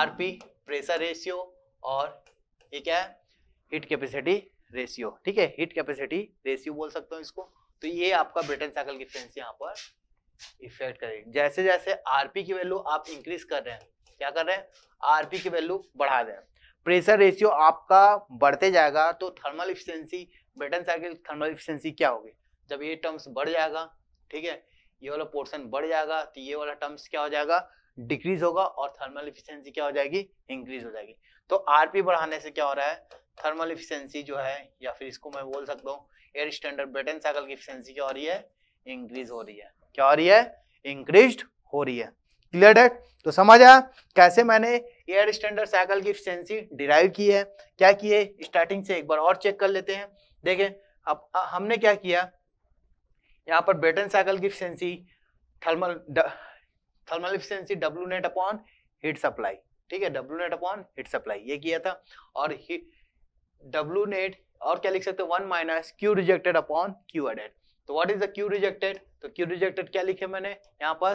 आरपी प्रेशर रेशियो और ये क्या है हीट कैपेसिटी रेशियो, ठीक है हीट कैपेसिटी रेशियो बोल सकता हूँ इसको। तो ये आपका ब्रेटन साइकिल की एफिशिएंसी यहाँ पर इफेक्ट करेगी। जैसे जैसे आरपी की वैल्यू आप इंक्रीज कर रहे हैं, क्या कर रहे हैं आरपी की वैल्यू बढ़ा रहे हैं, प्रेशर रेशियो आपका बढ़ते जाएगा तो thermal efficiency ब्रेटन साइकिल thermal efficiency क्या होगी, जब ये टर्म्स बढ़ जाएगा, ठीक है ये वाला पोर्शन बढ़ जाएगा तो ये वाला टर्म्स क्या हो जाएगा डिक्रीज होगा और थर्मल एफिशिएंसी क्या हो जाएगी इंक्रीज हो जाएगी। तो आरपी बढ़ाने से क्या हो रहा है थर्मल एफिशिएंसी जो है, या फिर इसको मैं बोल सकता हूँ एयर स्टैंडर्ड ब्रेटन साइकिल की एफिशिएंसी क्या हो रही है इंक्रीज हो रही है, क्या हो रही है इंक्रीज हो रही है, क्लियर है। तो समझ आया कैसे मैंने एयर स्टैंडर्ड साइकिल की एफिशिएंसी डिराइव की है। क्या किए स्टार्टिंग से, एक बार और चेक कर लेते हैं। देखें अब हमने क्या किया, यहाँ पर ब्रेटन साइकिल की efficiency thermal efficiency W net upon heat supply, ठीक है, W net upon heat supply ये किया था। और डब्ल्यू नेट और क्या लिख सकते हो, 1 minus Q rejected upon Q added. तो what is the Q rejected, तो क्यू रिजेक्टेड क्या लिखे मैंने यहाँ पर,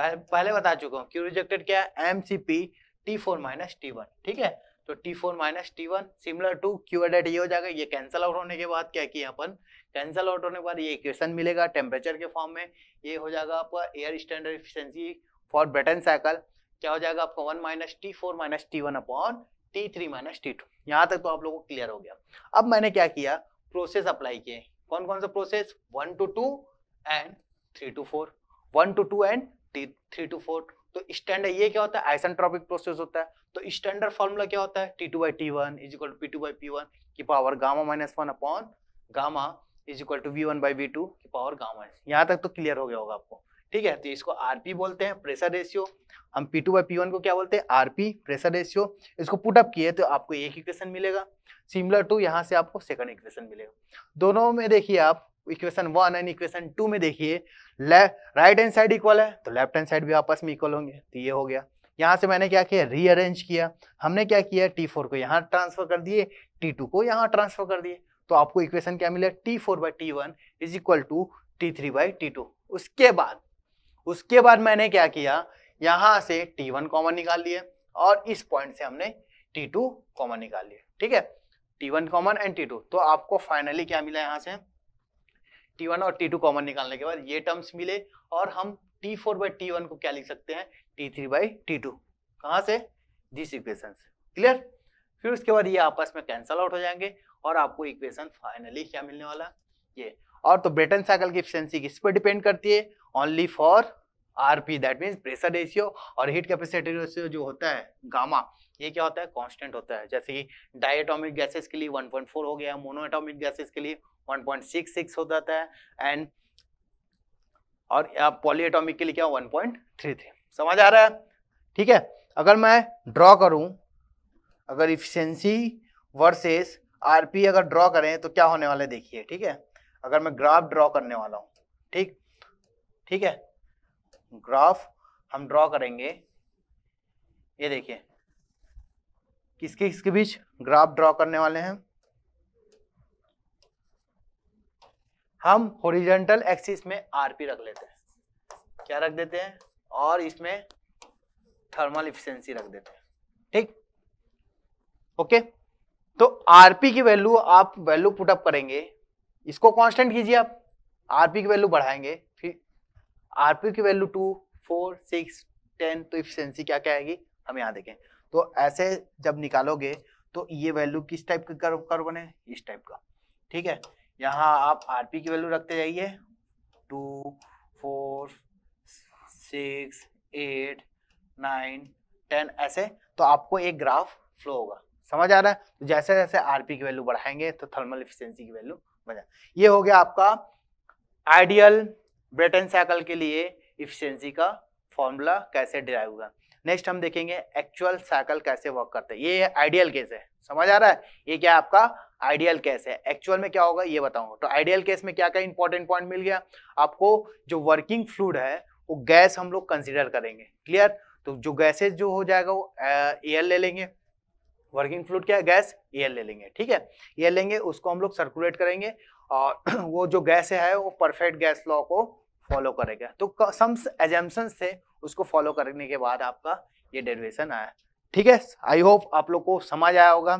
पहले बता चुका हूँ क्यू रिजेक्टेड क्या है, एमसीपी T4 माइनस T1, ठीक है। तो T4 minus T1 similar to Q added ये हो जाएगा। ये कैंसिल आउट होने के बाद क्या किया अपन, कैंसिल आउट होने के बाद ये इक्वेशन मिलेगा टेम्परेचर के फॉर्म में। ये हो जाएगा आपका air standard efficiency for ब्रेटन साइकिल, क्या हो जाएगा आपका 1 minus T4 minus T1 upon T3 minus T2। यहाँ तक तो आप लोगों को क्लियर हो गया। अब मैंने क्या किया, प्रोसेस अप्लाई किए, कौन कौन सा process, 1 to 2 and 3 to 4, 1 to 2 and 3 to 4। तो स्टैंडर्ड ये क्या होता है, आइसेंट्रोपिक प्रोसेस होता है। तो स्टैंडर्ड फॉर्मूला क्या होता है, T2 by T1 is equal to P2 by P1 की power gamma minus 1 upon gamma is equal to V1 by V2 की पावर गामा। यहाँ तक तो क्लियर हो गया होगा आपको, ठीक है। तो इसको आरपी बोलते हैं, प्रेशर रेशियो। हम P2 by P1 को क्या बोलते हैं, आरपी, प्रेशर रेशियो। इसको पुटअप किए तो आपको एक इक्वेशन मिलेगा सिमिलर टू, यहाँ से आपको सेकंड इक्वेशन मिलेगा। दोनों में देखिए आप, इक्वेशन 1 एंड इक्वेशन 2 में देखिए राइट हैंड साइड इक्वल है तो लेफ्ट हैंड साइड भी आपस में इक्वल होंगे। तो ये हो गया। यहाँ से मैंने क्या किया, रीअरेंज किया। हमने क्या किया, T4 को यहाँ ट्रांसफर कर दिए, T2 को यहाँ ट्रांसफर कर दिए। तो आपको इक्वेशन क्या मिला, T4 by T1 is equal to T3 by T2। उसके बाद मैंने क्या किया, यहाँ से T1 कॉमन निकाल लिए और इस पॉइंट से हमने T2 कॉमन निकाल लिया, ठीक है, T1 कॉमन एंड T2। तो आपको फाइनली क्या मिला, यहाँ से T1 और T2 कॉमन निकालने के बाद ये टर्म्स मिले और हम T4 by T1 को क्या लिख सकते हैं, T3 by T2, कहाँ से, दिस इक्वेशन से, क्लियर। फिर उसके बाद ये आपस में कैंसिल आउट हो जाएंगे और आपको इक्वेशन फाइनली क्या मिलने वाला, ये। और तो ब्रेटन साइकिल की एफिशिएंसी किस पर डिपेंड करती है, only for RP, that means pressure ratio. और हीट कैपेसिटी रेशियो जो होता है गामा, ये क्या होता है, कांस्टेंट होता है। जैसे कि डायटोमिक गैसेस के लिए 1.4 हो गया, मोनोएटोमिक गैसेस के लिए 1.66 हो जाता है एंड और पॉलीएटॉमिक के लिए क्या 1.33। समझ आ रहा है, ठीक है। अगर मैं ड्रॉ करूं, अगर इफिशियंसी वर्सेस आरपी अगर ड्रॉ करें तो क्या होने वाला है, देखिए, ठीक है। अगर मैं ग्राफ ड्रॉ करने वाला हूं, ठीक है, ग्राफ हम ड्रॉ करेंगे। ये देखिए किसके किसके बीच ग्राफ ड्रॉ करने वाले हैं हम। हॉरिजॉन्टल एक्सिस में आरपी रख लेते हैं, क्या रख देते हैं, और इसमें थर्मल एफिशिएंसी रख देते हैं, ठीक, ओके। तो आरपी की वैल्यू आप पुटअप करेंगे, इसको कांस्टेंट कीजिए आप, आरपी की वैल्यू बढ़ाएंगे, फिर आरपी की वैल्यू 2, 4, 6, 10। तो एफिशिएंसी क्या क्या आएगी हम यहाँ देखें। तो ऐसे जब निकालोगे तो ये वैल्यू किस टाइप का कर्व बने, इस टाइप का, ठीक है। यहाँ आप आरपी की वैल्यू रखते जाइए 2, 4, 6, 8, 9, 10 ऐसे, तो आपको एक ग्राफ फ्लो होगा। समझ आ रहा है। तो जैसे जैसे आरपी की वैल्यू बढ़ाएंगे तो थर्मल एफिशिएंसी की वैल्यू बढ़ा। ये हो गया आपका आइडियल ब्रेटन साइकिल के लिए एफिशिएंसी का फॉर्मूला कैसे डिराइव होगा। नेक्स्ट हम देखेंगे एक्चुअल साइकिल कैसे वर्क करते हैं। ये आइडियल केस है, समझ आ रहा है। ये क्या है आपका, आइडियल केस है। एक्चुअल में क्या होगा ये बताऊंगा। तो आइडियल केस में क्या क्या इंपॉर्टेंट पॉइंट मिल गया आपको, जो वर्किंग फ्लूइड है वो गैस हम लोग कंसीडर करेंगे, क्लियर। तो जो गैसेज जो हो जाएगा वो एयर ले लेंगे, वर्किंग फ्लूइड क्या है, गैस, एयर ले लेंगे, ठीक है, एयर लेंगे, उसको हम लोग सर्कुलेट करेंगे और वो जो गैस है वो परफेक्ट गैस लॉ को फॉलो करेगा। तो सम एजम्पशंस थे, उसको फॉलो करने के बाद आपका ये डेरिवेशन आया, ठीक है। आई होप आप लोग को समझ आया होगा,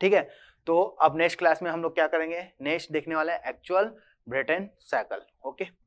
ठीक है। तो अब नेक्स्ट क्लास में हम लोग क्या करेंगे, नेक्स्ट देखने वाले हैं एक्चुअल ब्रेटन साइकिल, ओके।